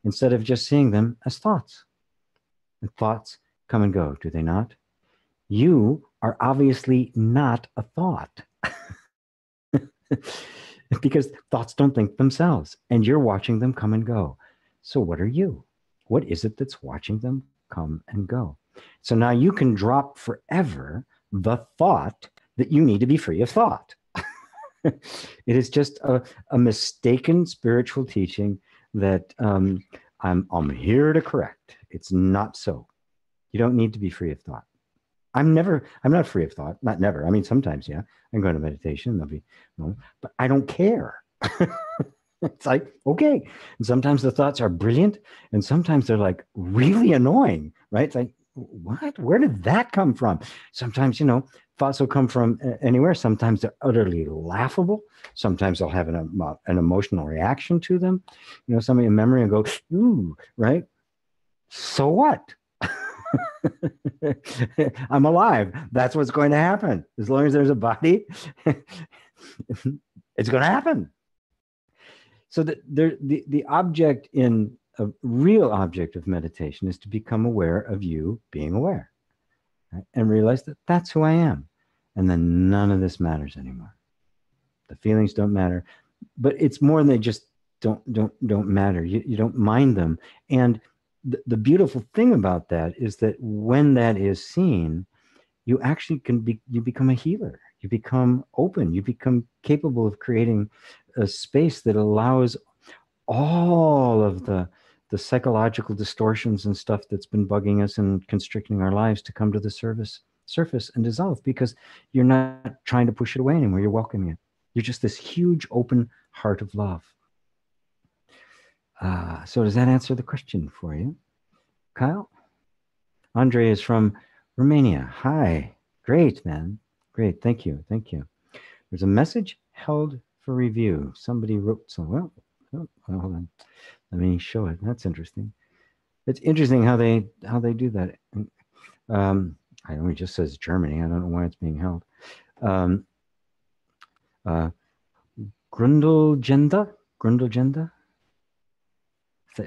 instead of just seeing them as thoughts. And thoughts come and go, do they not? You are obviously not a thought because thoughts don't think themselves, and you're watching them come and go. So what are you? What is it that's watching them come and go? So now you can drop forever the thought that you need to be free of thought. It is just a, a mistaken spiritual teaching that um, I'm, I'm here to correct. It's not so. You don't need to be free of thought. I'm never, I'm not free of thought, not never. I mean, sometimes, yeah, I'm going to meditation, there'll be moments, but I don't care. It's like, okay. And sometimes the thoughts are brilliant, and sometimes they're like really annoying, right? It's like, what? Where did that come from? Sometimes, you know, thoughts will come from anywhere. Sometimes they're utterly laughable. Sometimes they'll have an, um, an emotional reaction to them. You know, somebody in memory and go, ooh, right? So what? I'm alive. That's what's going to happen. As long as there's a body, it's going to happen. So the, the, the object in a real object of meditation is to become aware of you being aware, right? And realize that that's who I am. And then none of this matters anymore. The feelings don't matter, but it's more than they just don't, don't, don't matter. You, you don't mind them. And the, the beautiful thing about that is that when that is seen, you actually can be, you become a healer. You become open. You become capable of creating a space that allows all of the, the psychological distortions and stuff that's been bugging us and constricting our lives to come to the service, surface and dissolve, because you're not trying to push it away anymore. You're welcoming it. You're just this huge open heart of love. Uh, so does that answer the question for you, Kyle? Andre is from Romania. Hi. Great, man. Great. Thank you. Thank you. There's a message held for review. Somebody wrote some, well, oh, hold on. Let me show it. That's interesting. It's interesting how they, how they do that. Um, I know it just says Germany. I don't know why it's being held. Um, uh, Grundel Genda, Grundel Genda.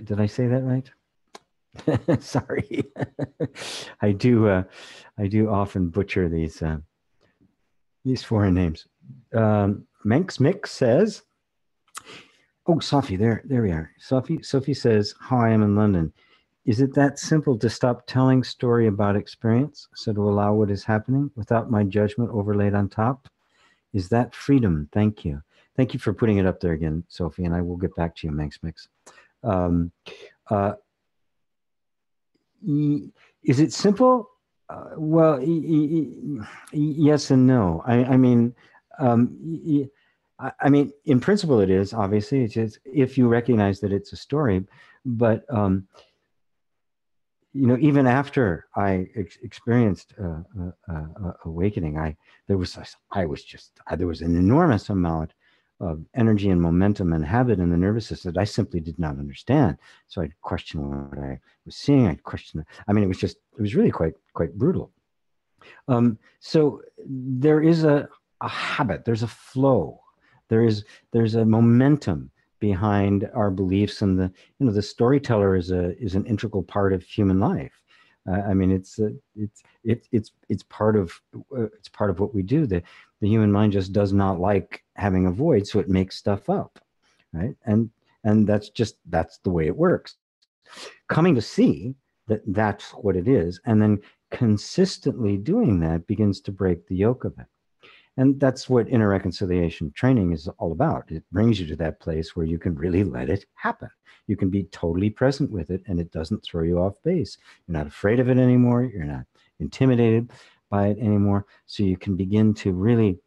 Did I say that right? Sorry. I do, uh, I do often butcher these, uh, these foreign names. Um, Manx Mix says, oh, Sophie, there, there we are. Sophie, Sophie says, how I am in London. Is it that simple to stop telling story about experience? So to allow what is happening without my judgment overlaid on top? Is that freedom? Thank you. Thank you for putting it up there again, Sophie, and I will get back to you, Manx Mix. Um, uh, is it simple? Uh, well, yes and no. I, I mean, um, I mean, in principle, it is obviously. It's, it's if you recognize that it's a story, but um, you know, even after I ex experienced uh, uh, uh, awakening, I there was I was just I, there was an enormous amount of energy and momentum and habit in the nervous system that I simply did not understand. So I'd question what I was seeing. I'd question, I mean, it was just, it was really quite, quite brutal. Um, so there is a, a habit, there's a flow, there is, there's a momentum behind our beliefs, and the, you know, the storyteller is a, is an integral part of human life. Uh, I mean, it's, uh, it's, it's, it's, it's part of, uh, it's part of what we do. The, the human mind just does not like having a void. So it makes stuff up. Right. And, and that's just, that's the way it works. Coming to see that that's what it is, and then consistently doing that, begins to break the yoke of it. And that's what inner reconciliation training is all about. It brings you to that place where you can really let it happen. You can be totally present with it, and it doesn't throw you off base. You're not afraid of it anymore. You're not intimidated by it anymore. So you can begin to really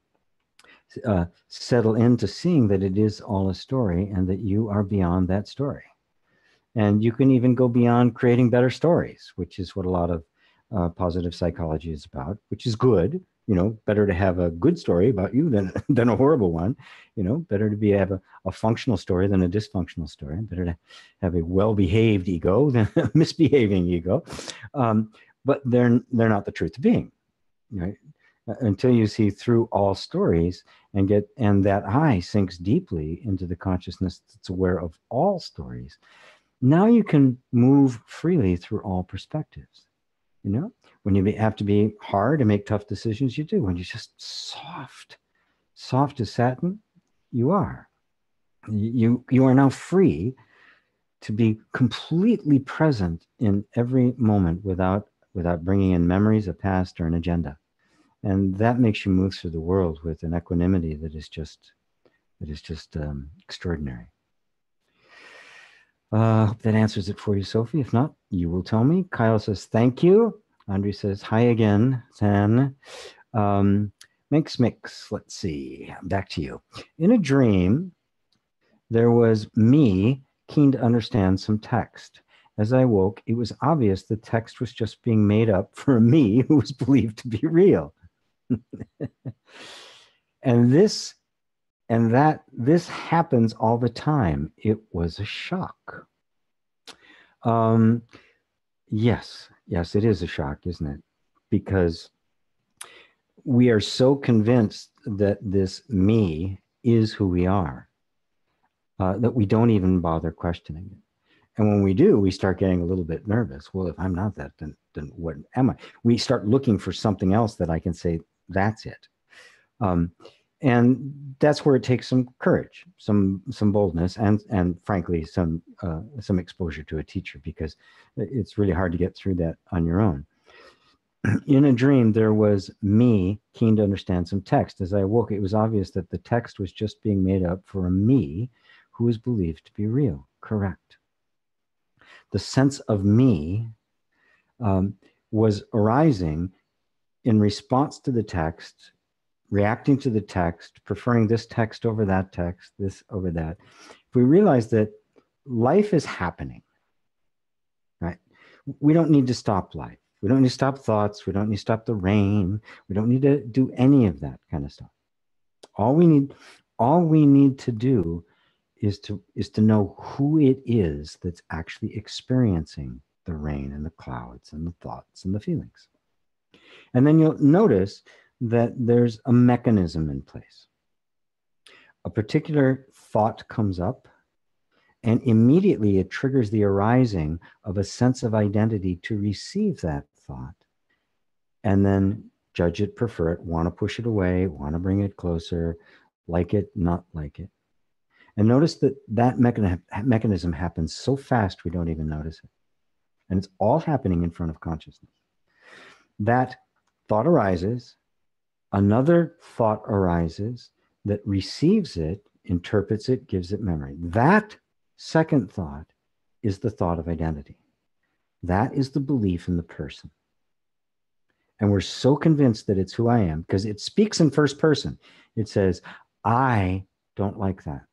uh, settle into seeing that it is all a story, and that you are beyond that story. And you can even go beyond creating better stories, which is what a lot of uh, positive psychology is about, which is good. you know, better to have a good story about you than, than a horrible one, you know, better to be have a, a functional story than a dysfunctional story, better to have a well-behaved ego than a misbehaving ego. Um, but they're, they're not the truth of being, right? Until you see through all stories and get, and that eye sinks deeply into the consciousness that's aware of all stories. Now you can move freely through all perspectives. You know, when you have to be hard and make tough decisions, you do. When you're just soft, soft as satin, you are. You, you are now free to be completely present in every moment without, without bringing in memories, a past, or an agenda. And that makes you move through the world with an equanimity that is just, that is just um, extraordinary. I uh, hope that answers it for you, Sophie. If not, you will tell me. Kyle says, thank you. Andre says, hi again, San. Um, Manx Mix, let's see. Back to you. In a dream, there was me keen to understand some text. As I woke, it was obvious the text was just being made up for me who was believed to be real. and this... And that this happens all the time. It was a shock. Um, yes, yes, it is a shock, isn't it? Because we are so convinced that this me is who we are, uh, that we don't even bother questioning it. And when we do, we start getting a little bit nervous. Well, if I'm not that, then, then what am I? We start looking for something else that I can say, that's it. Um, And that's where it takes some courage, some some boldness, and and frankly some uh, some exposure to a teacher, because it's really hard to get through that on your own. In a dream, there was me keen to understand some text. As I awoke, it was obvious that the text was just being made up for a me who was believed to be real. Correct. The sense of me um, was arising in response to the text, reacting to the text, preferring this text over that text, this over that. If we realize that life is happening, right? We don't need to stop life. We don't need to stop thoughts. We don't need to stop the rain. We don't need to do any of that kind of stuff. All we need, all we need to do is to, is to know who it is that's actually experiencing the rain and the clouds and the thoughts and the feelings. And then you'll notice that there's a mechanism in place. A particular thought comes up, and immediately it triggers the arising of a sense of identity to receive that thought, and then judge it, prefer it, want to push it away, want to bring it closer, like it, not like it. And notice that that mechanism mechanism happens so fast we don't even notice it. And it's all happening in front of consciousness. That thought arises, another thought arises that receives it, interprets it, gives it memory. That second thought is the thought of identity. That is the belief in the person. And we're so convinced that it's who I am, because it speaks in first person. It says, I don't like that.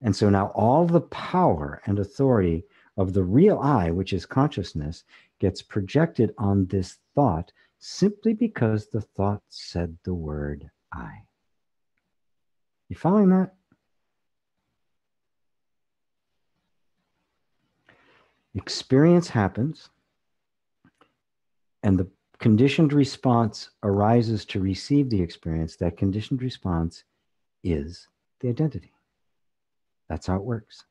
And so now all the power and authority of the real I, which is consciousness, gets projected on this thought, simply because the thought said the word I. You following that? Experience happens, and the conditioned response arises to receive the experience. That conditioned response is the identity. That's how it works.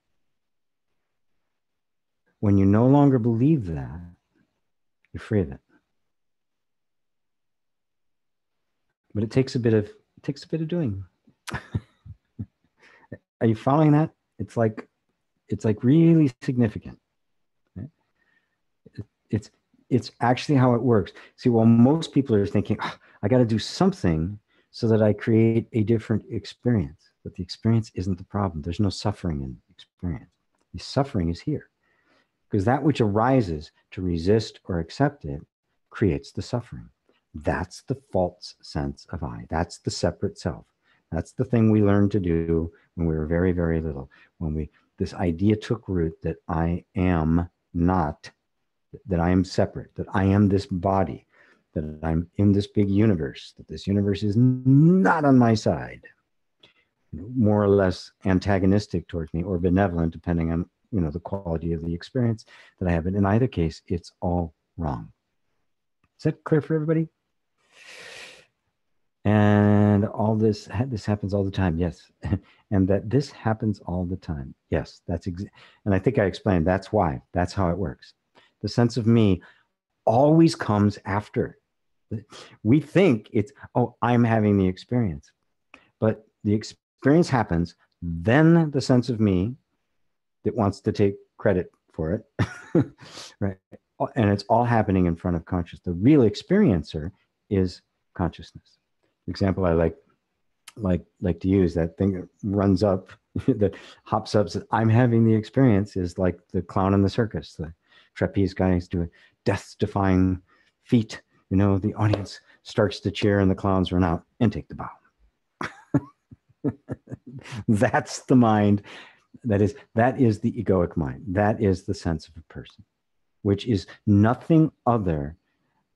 When you no longer believe that, you're free of it. But it takes a bit of it takes a bit of doing. Are you following that? It's like it's like really significant. Right? It's it's actually how it works. See, while most people are thinking, oh, I got to do something so that I create a different experience, but the experience isn't the problem. There's no suffering in experience. The suffering is here, because that which arises to resist or accept it creates the suffering. That's the false sense of I. That's the separate self. That's the thing we learned to do when we were very, very little. When we, this idea took root that I am not, that I am separate, that I am this body, that I'm in this big universe, that this universe is not on my side, more or less antagonistic towards me or benevolent, depending on, you know, the quality of the experience that I have. And in either case, it's all wrong. Is that clear for everybody? And all this, this happens all the time. Yes. And that this happens all the time. Yes. That's ex- and I think I explained that's why, that's how it works. The sense of me always comes after. We think it's, oh, I'm having the experience, but the experience happens. Then the sense of me that wants to take credit for it, right? And it's all happening in front of consciousness. The real experiencer is consciousness. The example I like, like, like to use, that thing that runs up, that hops up, says, I'm having the experience, is like the clown in the circus. The trapeze guys do a death-defying feat. You know, the audience starts to cheer and the clowns run out and take the bow. That's the mind. That is, that is the egoic mind. That is the sense of a person, which is nothing other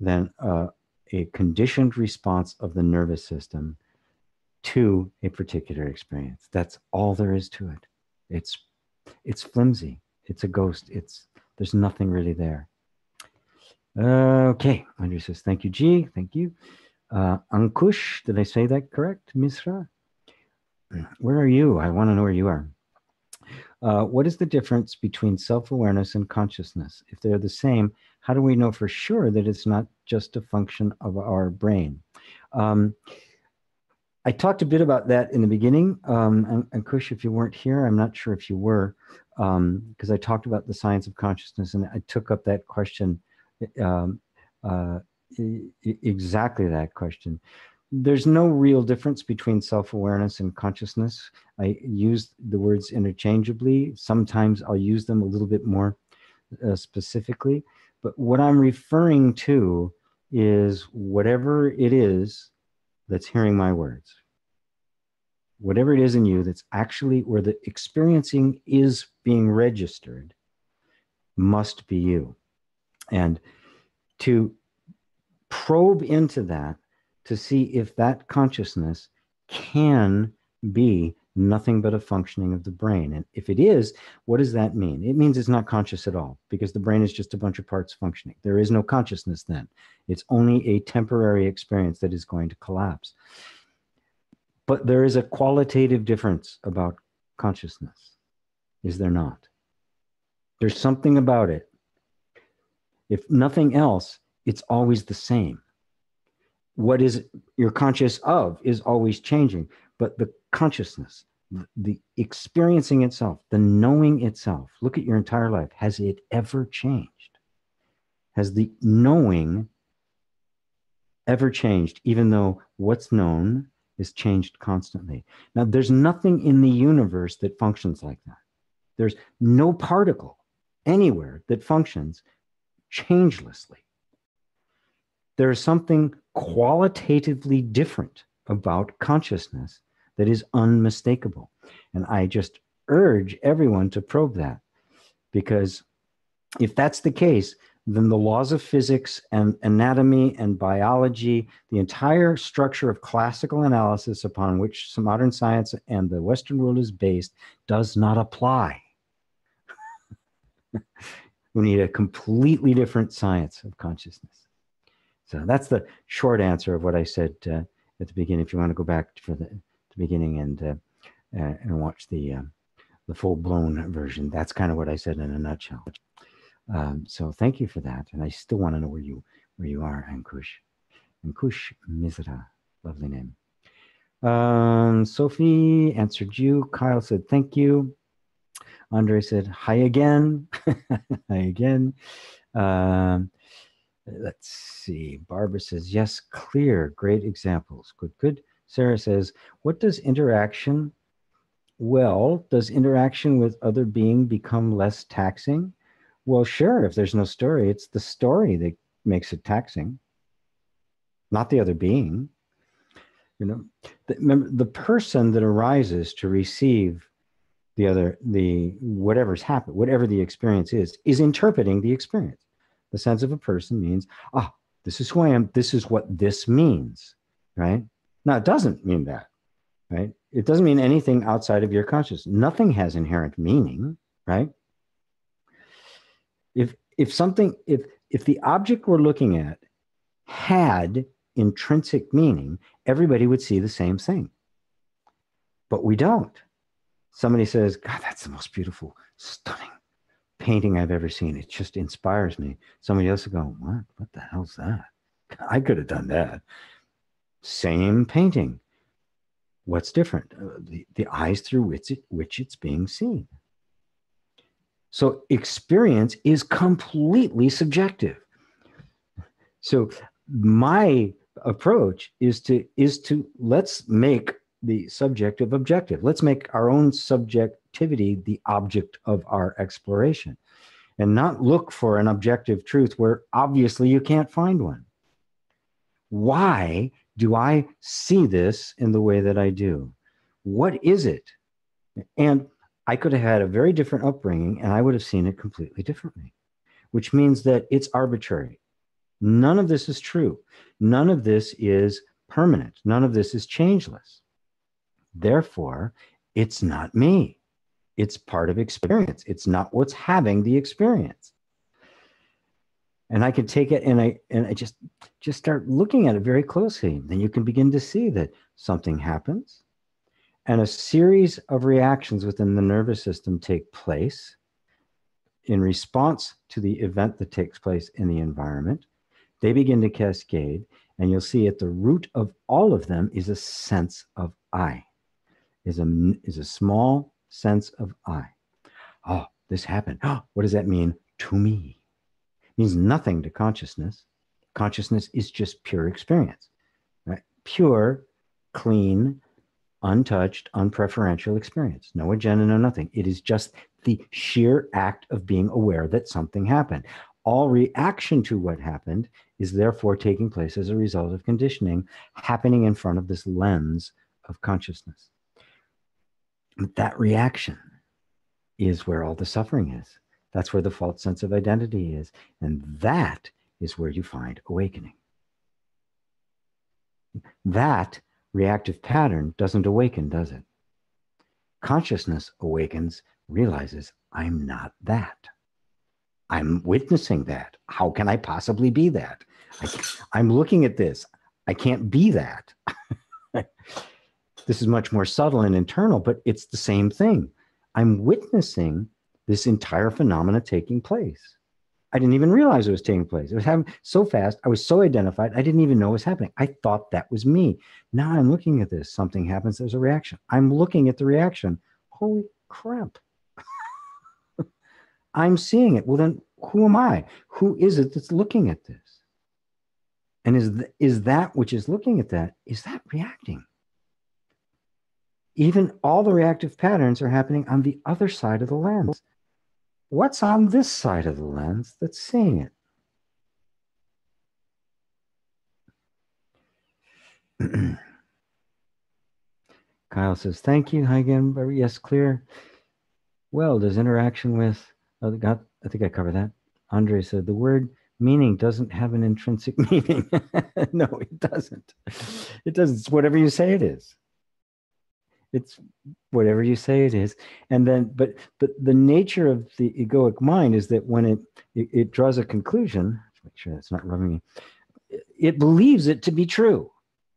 than a, a conditioned response of the nervous system to a particular experience. That's all there is to it. It's, it's flimsy. It's a ghost. It's, there's nothing really there. Okay. Andre says, thank you, G. Thank you. Uh, Ankush, did I say that correct, Misra? Where are you? I want to know where you are. Uh, what is the difference between self-awareness and consciousness? If they're the same, how do we know for sure that it's not just a function of our brain? Um, I talked a bit about that in the beginning. Um, and, and Kush, if you weren't here, I'm not sure if you were, because um, I talked about the science of consciousness, and I took up that question, um, uh, e- exactly that question. There's no real difference between self-awareness and consciousness. I use the words interchangeably. Sometimes I'll use them a little bit more uh, specifically. But what I'm referring to is whatever it is that's hearing my words. Whatever it is in you that's actually where the experiencing is being registered must be you. And to probe into that, to see if that consciousness can be nothing but a functioning of the brain. And if it is, what does that mean? It means it's not conscious at all, because the brain is just a bunch of parts functioning. There is no consciousness then. It's only a temporary experience that is going to collapse. But there is a qualitative difference about consciousness, is there not? There's something about it. If nothing else, it's always the same. What is you're conscious of is always changing, but the consciousness, the experiencing itself, the knowing itself, look at your entire life. Has it ever changed? Has the knowing ever changed, even though what's known is changed constantly? Now, there's nothing in the universe that functions like that. There's no particle anywhere that functions changelessly. There is something qualitatively different about consciousness that is unmistakable. And I just urge everyone to probe that, because if that's the case, then the laws of physics and anatomy and biology, the entire structure of classical analysis upon which some modern science and the Western world is based, does not apply. We need a completely different science of consciousness. So that's the short answer of what I said uh, at the beginning. If you want to go back to the, the beginning and uh, uh, and watch the uh, the full-blown version, that's kind of what I said in a nutshell. Um, so thank you for that, and I still want to know where you where you are, Ankush. Ankush Misra, lovely name. Um, Sophie answered you. Kyle said thank you. Andre said hi again. Hi again. Um, Let's see. Barbara says, yes, clear. Great examples. Good, good. Sarah says, what does interaction, well, does interaction with other being become less taxing? Well, sure, if there's no story, it's the story that makes it taxing, not the other being. You know, the, remember, the person that arises to receive the other, the whatever's happened, whatever the experience is, is interpreting the experience. The sense of a person means, ah, oh, This is who I am. This is what this means, right? Now, it doesn't mean that, right? It doesn't mean anything outside of your consciousness. Nothing has inherent meaning, right? If if something, if if the object we're looking at had intrinsic meaning, everybody would see the same thing. But we don't. Somebody says, God, that's the most beautiful, stunning painting I've ever seen. It just inspires me. Somebody else will go, what? What the hell's that? I could have done that. Same painting. What's different? Uh, the, the eyes through which, it, which it's being seen. So experience is completely subjective. So my approach is to, is to let's make the subjective objective. Let's make our own subjectivity the object of our exploration and not look for an objective truth where obviously you can't find one. Why do I see this in the way that I do? What is it? And I could have had a very different upbringing and I would have seen it completely differently, which means that it's arbitrary. None of this is true. None of this is permanent. None of this is changeless. Therefore, it's not me. It's part of experience. It's not what's having the experience. And I can take it and I and I just, just start looking at it very closely. Then you can begin to see that something happens and a series of reactions within the nervous system take place in response to the event that takes place in the environment. They begin to cascade, and you'll see at the root of all of them is a sense of I. Is a, is a small sense of I. Oh, this happened. Oh, what does that mean to me? It means nothing to consciousness. Consciousness is just pure experience, right? Pure, clean, untouched, unpreferential experience. No agenda, no nothing. It is just the sheer act of being aware that something happened. All reaction to what happened is therefore taking place as a result of conditioning happening in front of this lens of consciousness. That reaction is where all the suffering is. That's where the false sense of identity is. And that is where you find awakening. That reactive pattern doesn't awaken, does it? Consciousness awakens, realizes I'm not that. I'm witnessing that. How can I possibly be that? I, I'm looking at this. I can't be that. This is much more subtle and internal, but it's the same thing. I'm witnessing this entire phenomena taking place. I didn't even realize it was taking place. It was happening so fast. I was so identified. I didn't even know it was happening. I thought that was me. Now I'm looking at this. Something happens. There's a reaction. I'm looking at the reaction. Holy crap. I'm seeing it. Well, then who am I? Who is it that's looking at this? And is, th- is that which is looking at that, is that reacting? Even all the reactive patterns are happening on the other side of the lens. What's on this side of the lens that's seeing it? Kyle says, thank you. Hi again, Barbara. Yes, clear. Well, does interaction with, oh, God, I think I covered that. Andre said, the word meaning doesn't have an intrinsic meaning. No, it doesn't. It doesn't. It's whatever you say it is. It's whatever you say it is. And then, but but the nature of the egoic mind is that when it, it, it draws a conclusion, let's make sure that's not rubbing me, it, it believes it to be true.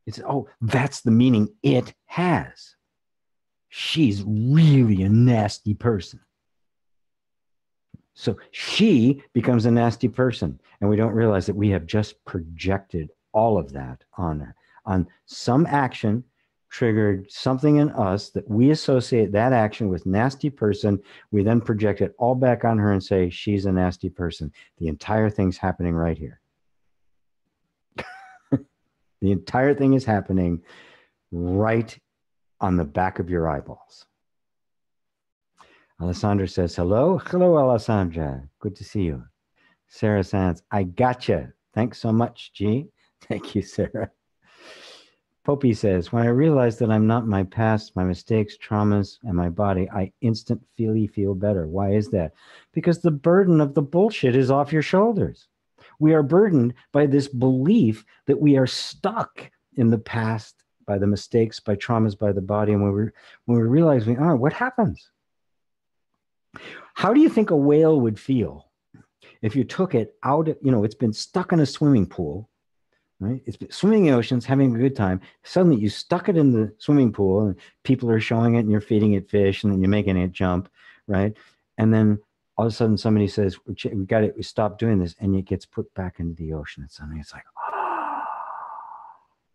It's, oh, that's the meaning it has. She's really a nasty person. So she becomes a nasty person. And we don't realize that we have just projected all of that on her, on some action triggered something in us that we associate that action with nasty person. We then project it all back on her and say, she's a nasty person. The entire thing's happening right here. The entire thing is happening right on the back of your eyeballs. Alessandra says, hello. Hello, Alessandra. Good to see you. Sarah says, I gotcha. Thanks so much, G. Thank you, Sarah. Poppy says, when I realize that I'm not my past, my mistakes, traumas, and my body, I instantly feel better. Why is that? Because the burden of the bullshit is off your shoulders. we are burdened by this belief that we are stuck in the past by the mistakes, by traumas, by the body. And when we when we realize we are, what happens? How do you think a whale would feel if you took it out of, you know, it's been stuck in a swimming pool, right? It's been swimming in oceans, having a good time. Suddenly you stuck it in the swimming pool and people are showing it and you're feeding it fish and then you're making it jump, right? And then all of a sudden somebody says, we got it, we stopped doing this, and it gets put back into the ocean. And suddenly it's like, ah, oh,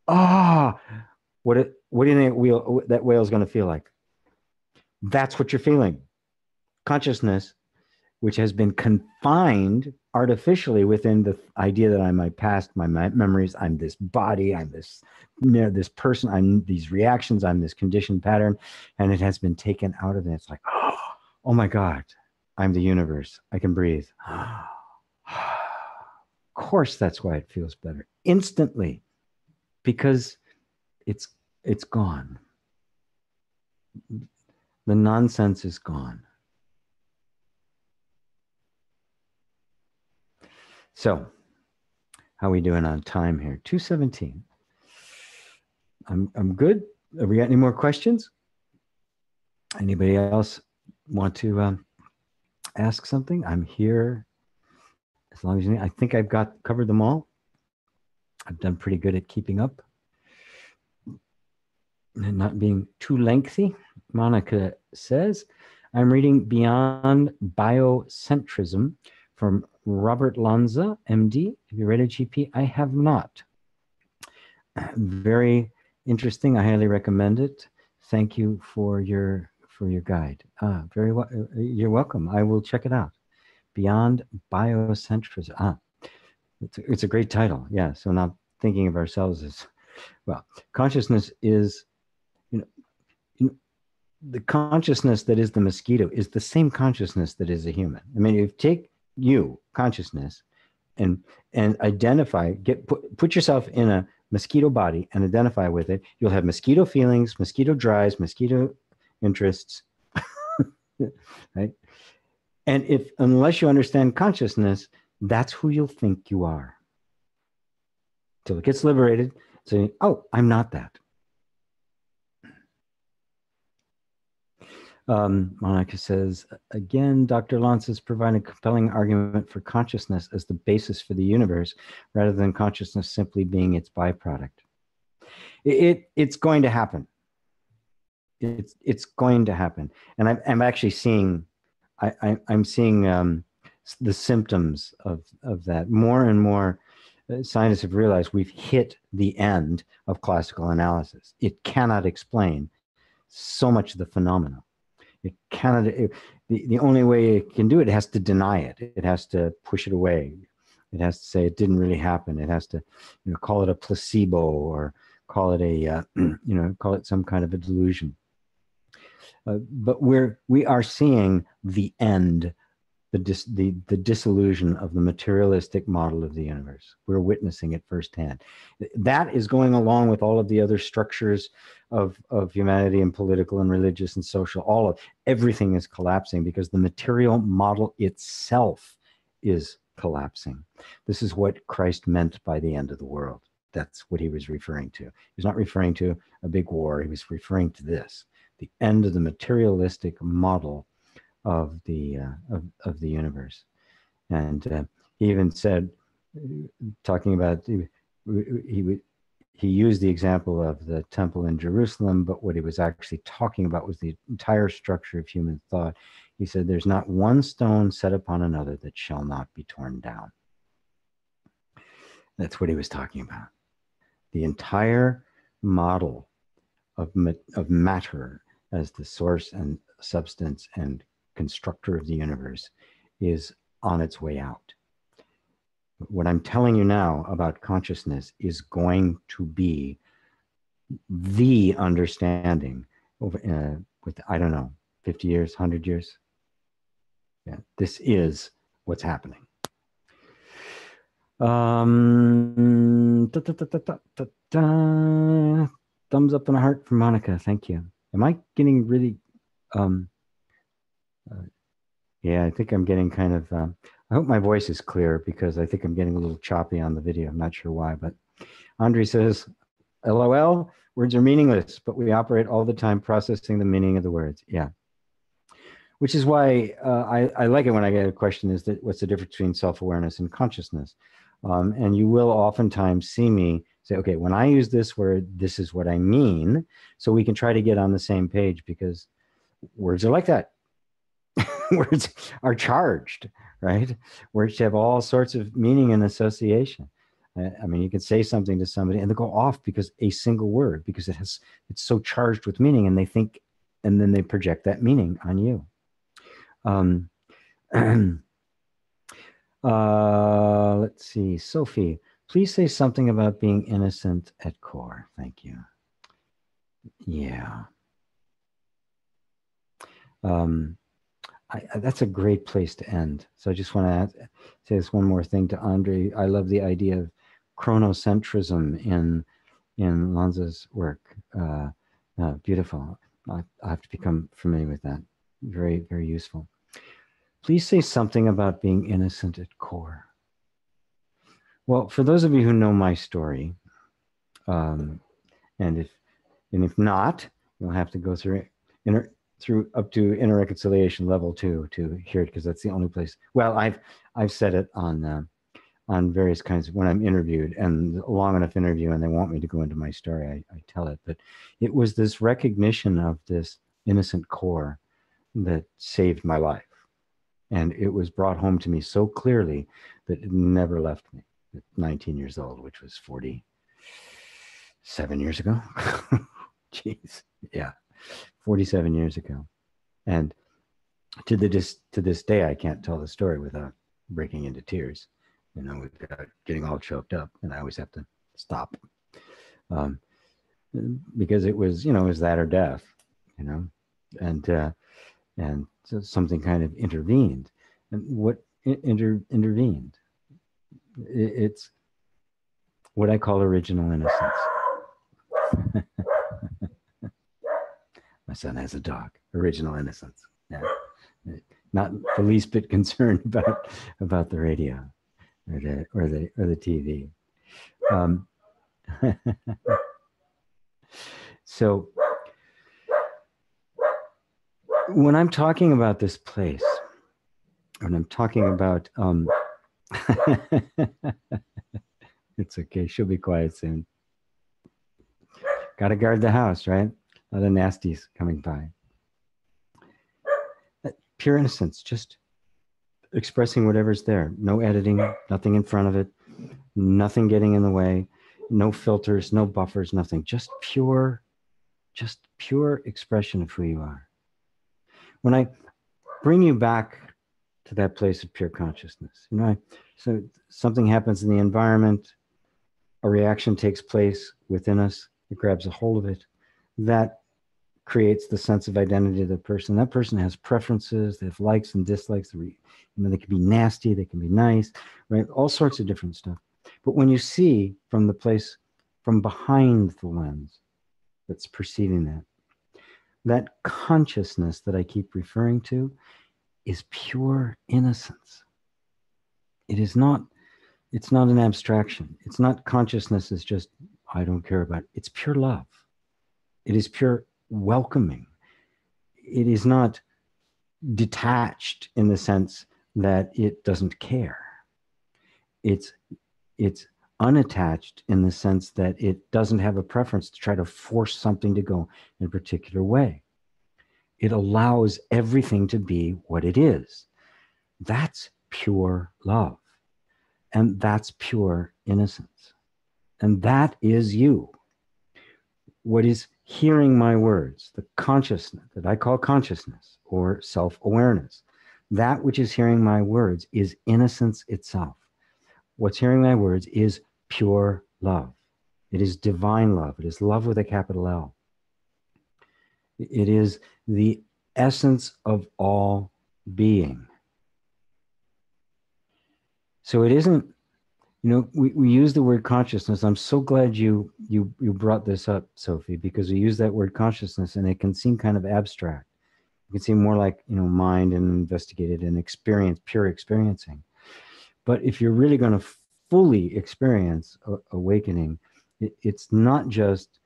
ah, oh, what, it, what do you think whale, that whale is going to feel like? That's what you're feeling. Consciousness, which has been confined artificially within the idea that I'm my past, my memories, I'm this body, I'm this, you know, this person, I'm these reactions, I'm this conditioned pattern, and it has been taken out of it. It's like, oh my God, I'm the universe. I can breathe. Of course, that's why it feels better instantly, because it's it's gone. The nonsense is gone. So, how are we doing on time here? two seventeen. I'm I'm good. Have we got any more questions? Anybody else want to um, ask something? I'm here as long as you need. I think I've got covered them all. I've done pretty good at keeping up and not being too lengthy. Monica says, I'm reading Beyond Biocentrism from Robert Lanza, M D. Have you read it, G P? I have not. Very interesting. I highly recommend it. Thank you for your for your guide. Ah, very well. You're welcome. I will check it out. Beyond Biocentrism. Ah, it's a, it's a great title. Yeah. So not thinking of ourselves as well. Consciousness is, you know, you know, the consciousness that is the mosquito is the same consciousness that is a human. I mean, if you take you consciousness and and identify, get put, put yourself in a mosquito body and identify with it, you'll have mosquito feelings, mosquito drives, mosquito interests. Right? And if unless you understand consciousness, that's who you'll think you are, till it gets liberated, saying, oh, I'm not that. Um, Monica says, again, Doctor Lance has provided a compelling argument for consciousness as the basis for the universe, rather than consciousness simply being its byproduct. It, it, it's going to happen. It's, it's going to happen. And I'm, I'm actually seeing, I, I, I'm seeing um, the symptoms of, of that. More and more scientists have realized we've hit the end of classical analysis. It cannot explain so much of the phenomena. It cannot, it, the, the only way it can do it, it has to deny it. It has to push it away. It has to say it didn't really happen. It has to, you know, call it a placebo or call it a, uh, you know, call it some kind of a delusion. Uh, but we're, we are seeing the end, the, dis, the, the disillusion of the materialistic model of the universe. We're witnessing it firsthand. That is going along with all of the other structures Of, of humanity, and political and religious and social, all of everything is collapsing because the material model itself is collapsing. This is what Christ meant by the end of the world. That's what he was referring to. He was not referring to a big war. He was referring to this, the end of the materialistic model of the, uh, of, of the universe. And uh, he even said, talking about, he, he would, he used the example of the temple in Jerusalem, but what he was actually talking about was the entire structure of human thought. He said, there's not one stone set upon another that shall not be torn down. That's what he was talking about. The entire model of, of matter as the source and substance and constructor of the universe is on its way out. What I'm telling you now about consciousness is going to be the understanding over uh, with, I don't know, fifty years, one hundred years. Yeah, this is what's happening. Um, da, da, da, da, da, da. Thumbs up and a heart for Monica. Thank you. Am I getting really... Um, uh, yeah, I think I'm getting kind of... Um, I hope my voice is clear because I think I'm getting a little choppy on the video. I'm not sure why, but Andre says, L O L, words are meaningless, but we operate all the time processing the meaning of the words. Yeah. Which is why uh, I, I like it when I get a question is that what's the difference between self-awareness and consciousness? Um, and you will oftentimes see me say, okay, when I use this word, this is what I mean. So we can try to get on the same page because words are like that. Words are charged, right? Words have all sorts of meaning and association. I, I mean, you can say something to somebody and they'll go off because a single word, because it has, it's so charged with meaning and they think, and then they project that meaning on you. Um, uh, let's see, Sophie, please say something about being innocent at core. Thank you. Yeah. Um, I, I, that's a great place to end. So I just want to say this one more thing to Andre. I love the idea of chronocentrism in, in Lanza's work. Uh, uh, beautiful. I, I have to become familiar with that. Very, very useful. Please say something about being innocent at core. Well, for those of you who know my story, um, and if and if not, you'll have to go through inner through up to Inner Reconciliation level two to hear it because that's the only place. Well, I've I've said it on uh, on various kinds of, when I'm interviewed and a long enough interview, and they want me to go into my story, I, I tell it. But it was this recognition of this innocent core that saved my life. And it was brought home to me so clearly that it never left me at nineteen years old, which was forty-seven years ago. Jeez, yeah, forty-seven years ago. And to the dis to this day, I can't tell the story without breaking into tears, you know, without getting all choked up. And I always have to stop um, because it was, you know, it was that or death, you know, and uh, and so something kind of intervened. And what inter intervened? It's what I call original innocence. My son has a dog, original innocence. Yeah. Not the least bit concerned about, about the radio or the, or the, or the T V. Um, so, when I'm talking about this place, when I'm talking about, um, it's okay, she'll be quiet soon. Gotta guard the house, right? A lot of nasties coming by. That pure innocence, just expressing whatever's there. No editing, nothing in front of it, nothing getting in the way, no filters, no buffers, nothing. Just pure, just pure expression of who you are. When I bring you back to that place of pure consciousness, you know, I, so something happens in the environment, a reaction takes place within us, it grabs a hold of it, that creates the sense of identity of the person. That person has preferences, they have likes and dislikes, you know, they can be nasty, they can be nice, right? All sorts of different stuff. But when you see from the place, from behind the lens that's perceiving that, that consciousness that I keep referring to is pure innocence. It is not, it's not an abstraction. It's not consciousness is just, I don't care about it. It's pure love. It is pure welcoming. It is not detached in the sense that it doesn't care. It's, it's unattached in the sense that it doesn't have a preference to try to force something to go in a particular way. It allows everything to be what it is. That's pure love. And that's pure innocence. And that is you. What is hearing my words, the consciousness that I call consciousness or self-awareness, that which is hearing my words is innocence itself. What's hearing my words is pure love. It is divine love. It is love with a capital L. It is the essence of all being. So it isn't, you know, we, we use the word consciousness. I'm so glad you, you, you brought this up, Sophie, because we use that word consciousness and it can seem kind of abstract. It can seem more like, you know, mind and investigated and experience, pure experiencing. But if you're really going to fully experience awakening, it, it's not just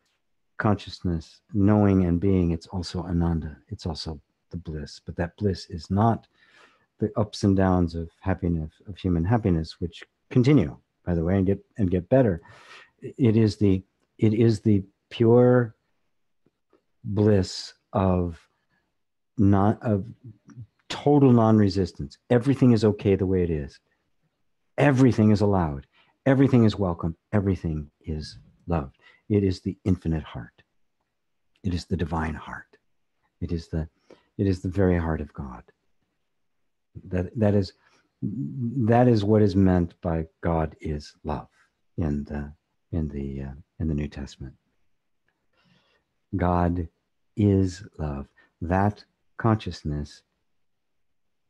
consciousness, knowing and being, it's also Ananda. It's also the bliss, but that bliss is not the ups and downs of happiness, of human happiness, which continue, by the way, and get and get better. It is the it is the pure bliss of not of total non-resistance. Everything is okay the way it is. Everything is allowed. Everything is welcome. Everything is loved. It is the infinite heart. It is the divine heart. It is the it is the very heart of God. That that is that is what is meant by God is love in the in the uh, in the New Testament. God is love. That consciousness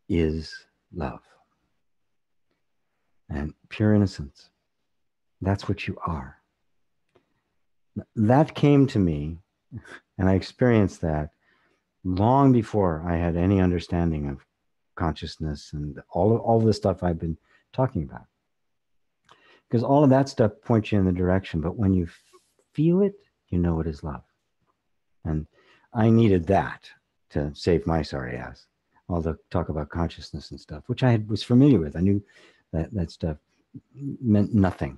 is love and pure innocence. That's what you are. That came to me, and I experienced that long before I had any understanding of consciousness and all of, all of the stuff I've been talking about. Because all of that stuff points you in the direction, but when you feel it, you know it is love. And I needed that to save my sorry ass. All the talk about consciousness and stuff, which I had, was familiar with. I knew that that stuff meant nothing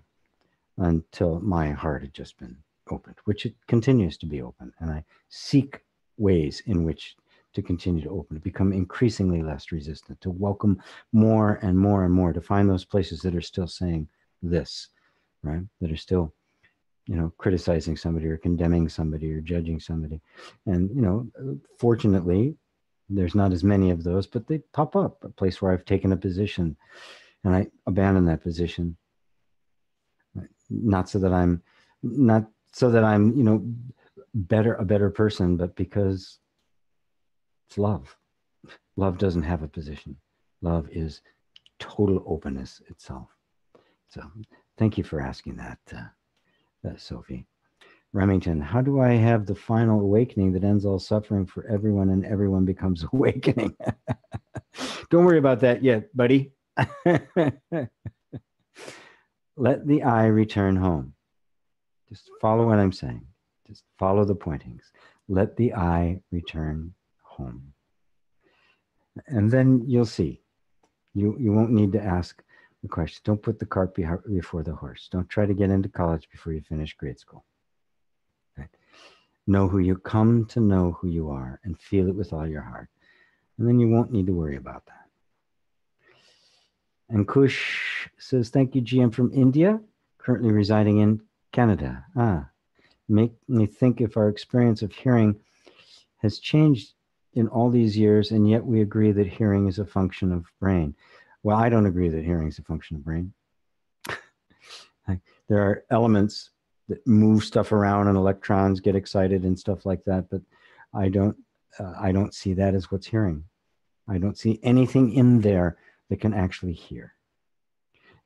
until my heart had just been opened, which it continues to be open. And I seek ways in which to continue to open, to become increasingly less resistant, to welcome more and more and more, to find those places that are still saying this, right? That are still, you know, criticizing somebody or condemning somebody or judging somebody. And, you know, fortunately, there's not as many of those, but they pop up. A place where I've taken a position and I abandon that position. Not so that I'm, not so that I'm, you know, better, a better person, but because it's love. Love doesn't have a position. Love is total openness itself. So thank you for asking that. Uh, Uh, Sophie. Remington, how do I have the final awakening that ends all suffering for everyone and everyone becomes awakening? Don't worry about that yet, buddy. Let the eye return home. Just follow what I'm saying. Just follow the pointings. Let the eye return home. And then you'll see. You, you won't need to ask the question. Don't put the cart before the horse. Don't try to get into college before you finish grade school. Right? Know who you come to know who you are and feel it with all your heart. And then you won't need to worry about that. Ankush says, thank you, G M from India, currently residing in Canada. Ah, make me think if our experience of hearing has changed in all these years, and yet we agree that hearing is a function of brain. Well, I don't agree that hearing is a function of brain. There are elements that move stuff around and electrons get excited and stuff like that, but I don't, uh, I don't see that as what's hearing. I don't see anything in there that can actually hear.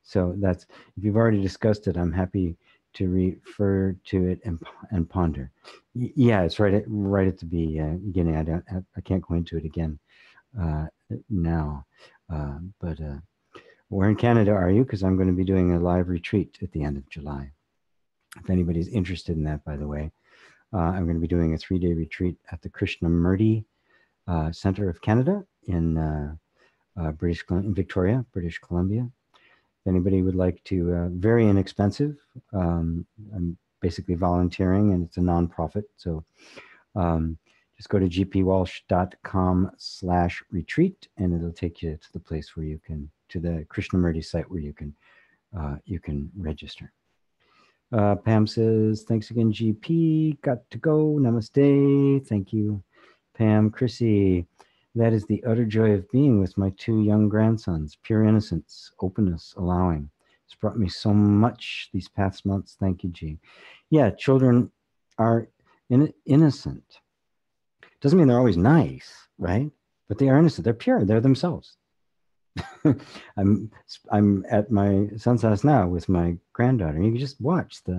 So that's, if you've already discussed it, I'm happy to refer to it and, and ponder. Y yeah, it's right at, right at the beginning. I, don't, I can't go into it again uh, now. Uh, but uh, where in Canada are you? Because I'm going to be doing a live retreat at the end of July. If anybody's interested in that, by the way, uh, I'm going to be doing a three-day retreat at the Krishnamurti uh, Center of Canada in uh, uh, British in Victoria, British Columbia. If anybody would like to, uh, very inexpensive. Um, I'm basically volunteering, and it's a nonprofit. So. Um, Just go to g p walsh dot com slash retreat, and it'll take you to the place where you can, to the Krishnamurti site where you can, uh, you can register. Uh, Pam says, thanks again, G P. Got to go. Namaste. Thank you, Pam. Chrissy, that is the utter joy of being with my two young grandsons. Pure innocence, openness, allowing. It's brought me so much these past months. Thank you, G. Yeah, children are in innocent. Doesn't mean they're always nice, right? But they are innocent. They're pure. They're themselves. I'm I'm at my son's house now with my granddaughter. You can just watch the,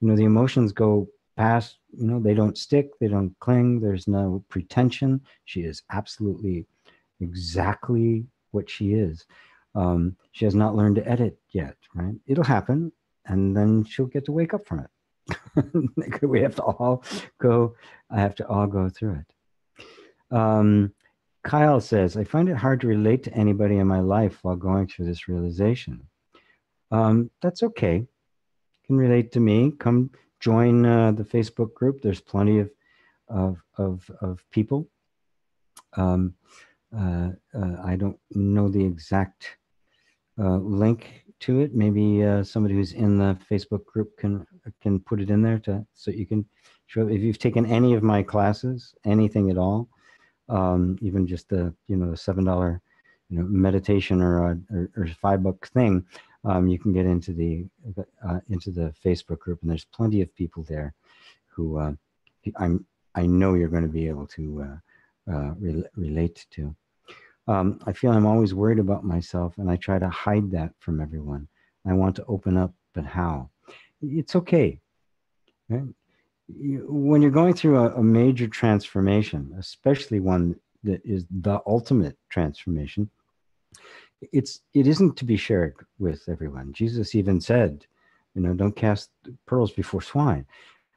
you know, the emotions go past. You know, they don't stick. They don't cling. There's no pretension. She is absolutely exactly what she is. Um, she has not learned to edit yet, right? It'll happen, and then she'll get to wake up from it. We have to all go, I have to all go through it. Um, Kyle says, I find it hard to relate to anybody in my life while going through this realization. Um, that's okay. You can relate to me. Come join uh, the Facebook group. There's plenty of, of, of, of people. Um, uh, uh, I don't know the exact uh, link to it. Maybe uh, somebody who's in the Facebook group can can put it in there to so you can show. If you've taken any of my classes, anything at all, um, even just the you know the seven dollar you know meditation or a, or, or five buck thing, um, you can get into the uh, into the Facebook group, and there's plenty of people there who uh, I'm I know you're going to be able to. Uh, Uh, re relate to. Um, I feel I'm always worried about myself, and I try to hide that from everyone. I want to open up, but how? It's okay. Right? You, when you're going through a, a major transformation, especially one that is the ultimate transformation, it's, it isn't to be shared with everyone. Jesus even said, you know, don't cast pearls before swine.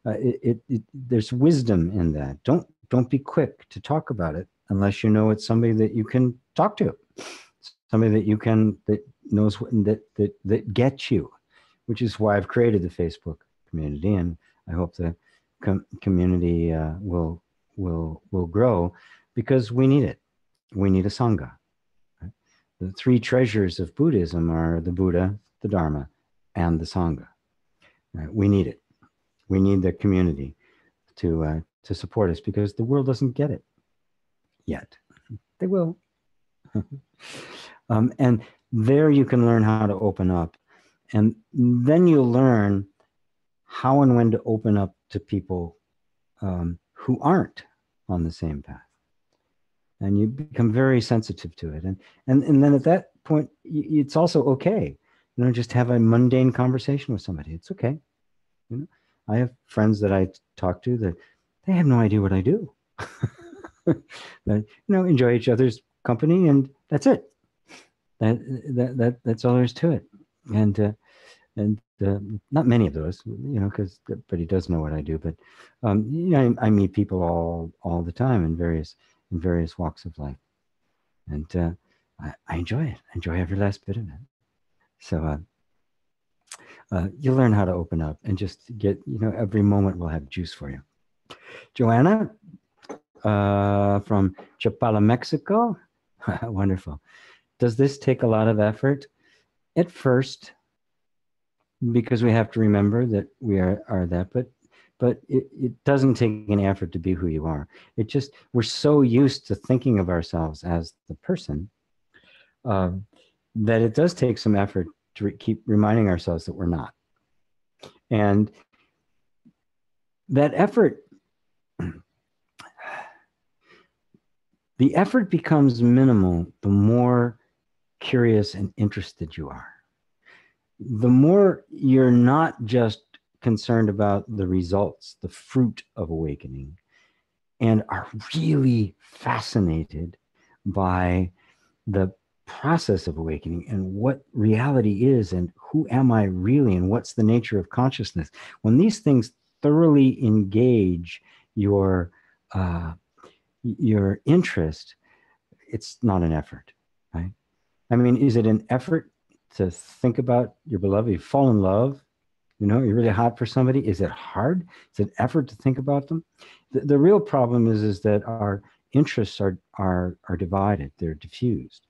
Uh, it, it, it, there's wisdom in that. Don't Don't be quick to talk about it unless you know it's somebody that you can talk to, somebody that you can, that knows what, that, that, that gets you, which is why I've created the Facebook community. And I hope the com community uh, will, will, will grow because we need it. We need a Sangha. Right? The three treasures of Buddhism are the Buddha, the Dharma, and the Sangha. Right? We need it. We need the community to, uh, to support us because the world doesn't get it yet. They will. um, and there you can learn how to open up. And then you learn how and when to open up to people um, who aren't on the same path. And you become very sensitive to it. And, and, and then at that point, it's also okay. You know, just have a mundane conversation with somebody. It's okay. You know, I have friends that I talk to that they have no idea what I do. But, you know, enjoy each other's company, and that's it. That that, that that's all there is to it. And uh, and uh, not many of those, you know, because everybody does know what I do. But um, you know, I, I meet people all all the time in various in various walks of life, and uh, I, I enjoy it. I enjoy every last bit of it. So uh, uh, you learn how to open up and just get, you know, every moment will have juice for you. Joanna uh, from Chapala, Mexico. Wonderful. Does this take a lot of effort? At first, because we have to remember that we are, are that, but but it, it doesn't take any effort to be who you are. It just, we're so used to thinking of ourselves as the person um, that it does take some effort to re keep reminding ourselves that we're not. And that effort, the effort becomes minimal the more curious and interested you are. The more you're not just concerned about the results, the fruit of awakening, and are really fascinated by the process of awakening and what reality is and who am I really and what's the nature of consciousness. When these things thoroughly engage your uh, your interest, it's not an effort, right? I mean, is it an effort to think about your beloved? You fall in love, you know, you're really hot for somebody. Is it hard? Is it an effort to think about them? The, the real problem is, is that our interests are, are, are divided. They're diffused,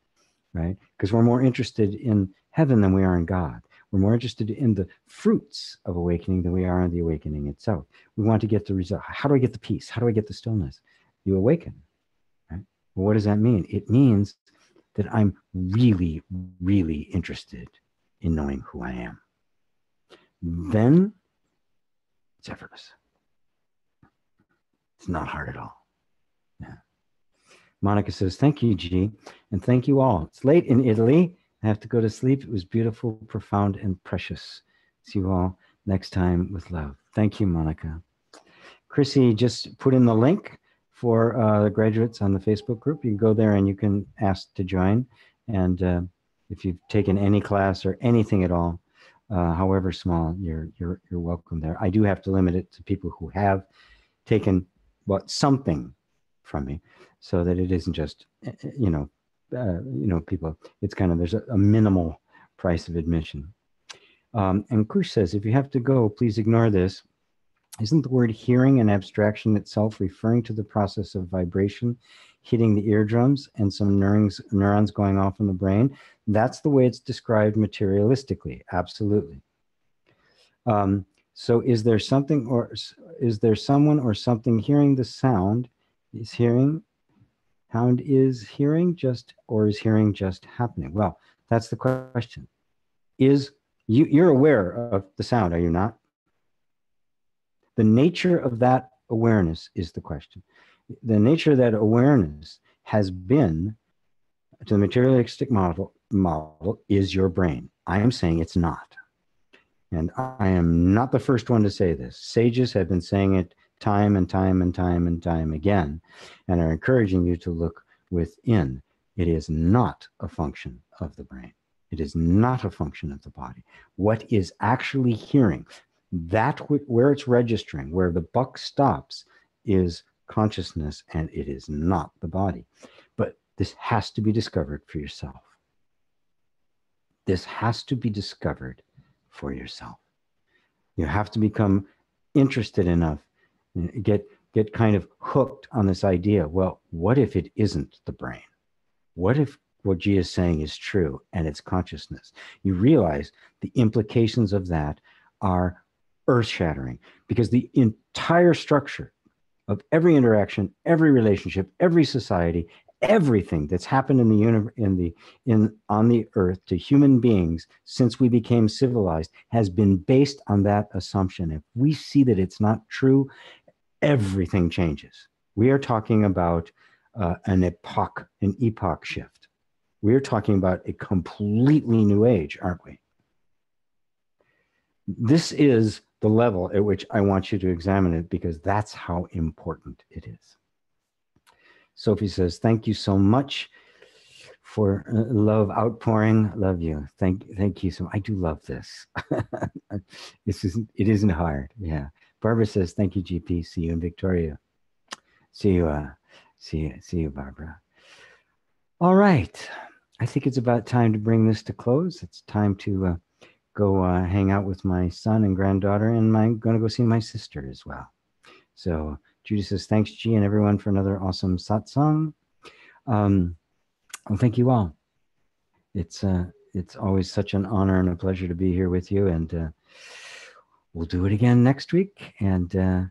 right? Because we're more interested in heaven than we are in God. We're more interested in the fruits of awakening than we are in the awakening itself. We want to get the result. How do I get the peace? How do I get the stillness? You awaken, right? Well, what does that mean? It means that I'm really, really interested in knowing who I am. Then it's effortless. It's not hard at all. Yeah. Monica says, thank you, G, and thank you all. It's late in Italy. I have to go to sleep. It was beautiful, profound, and precious. See you all next time with love. Thank you, Monica. Chrissy just put in the link for uh, the graduates on the Facebook group. You can go there and you can ask to join. And uh, if you've taken any class or anything at all, uh, however small, you're, you're, you're welcome there. I do have to limit it to people who have taken what something from me, so that it isn't just, you know, uh, you know, people, it's kind of, there's a, a minimal price of admission. Um, and Kush says, if you have to go, please ignore this. Isn't the word hearing an abstraction itself, referring to the process of vibration hitting the eardrums and some neurons, neurons going off in the brain? That's the way it's described materialistically. Absolutely. Um, so is there something, or is there someone or something hearing the sound? Is hearing, sound is hearing just, or is hearing just happening? Well, that's the question. Is you, you're aware of the sound, are you not? The nature of that awareness is the question. The nature of that awareness has been, to the materialistic model, model is your brain. I am saying it's not. And I am not the first one to say this. Sages have been saying it time and time and time and time again, and are encouraging you to look within. It is not a function of the brain. It is not a function of the body. What is actually hearing, that where it's registering, where the buck stops, is consciousness, and it is not the body. But this has to be discovered for yourself. This has to be discovered for yourself. You have to become interested enough, get get kind of hooked on this idea. Well, what if it isn't the brain? What if what G is saying is true and it's consciousness? You realize the implications of that are earth-shattering, because the entire structure of every interaction, every relationship, every society, everything that's happened in the universe, in the in on the earth to human beings since we became civilized, has been based on that assumption. If we see that it's not true, everything changes. We are talking about uh, an epoch, an epoch shift. We are talking about a completely new age, aren't we? This is the level at which I want you to examine it, because that's how important it is. Sophie says, thank you so much for uh, love outpouring. Love you. Thank, thank you so much. I do love this. This isn't, it isn't hard. Yeah. Barbara says, thank you, G P. See you in Victoria. See you, uh, see you, see you, Barbara. All right. I think it's about time to bring this to close. It's time to uh, go uh, hang out with my son and granddaughter, and I'm going to go see my sister as well. So Judy says, thanks, G, and everyone, for another awesome satsang. Um, well, thank you all. It's, uh, it's always such an honor and a pleasure to be here with you, and uh, we'll do it again next week. And uh,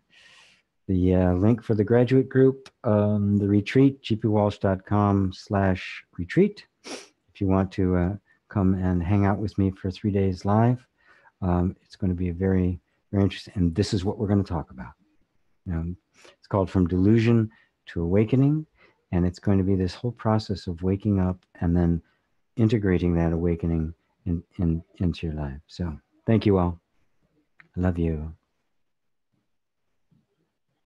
the uh, link for the graduate group, um, the retreat, g p walsh dot com slash retreat, if you want to uh, come and hang out with me for three days live. Um, it's going to be a very, very interesting, and this is what we're going to talk about. Um, it's called From Delusion to Awakening, and it's going to be this whole process of waking up and then integrating that awakening in, in, into your life. So thank you all. I love you.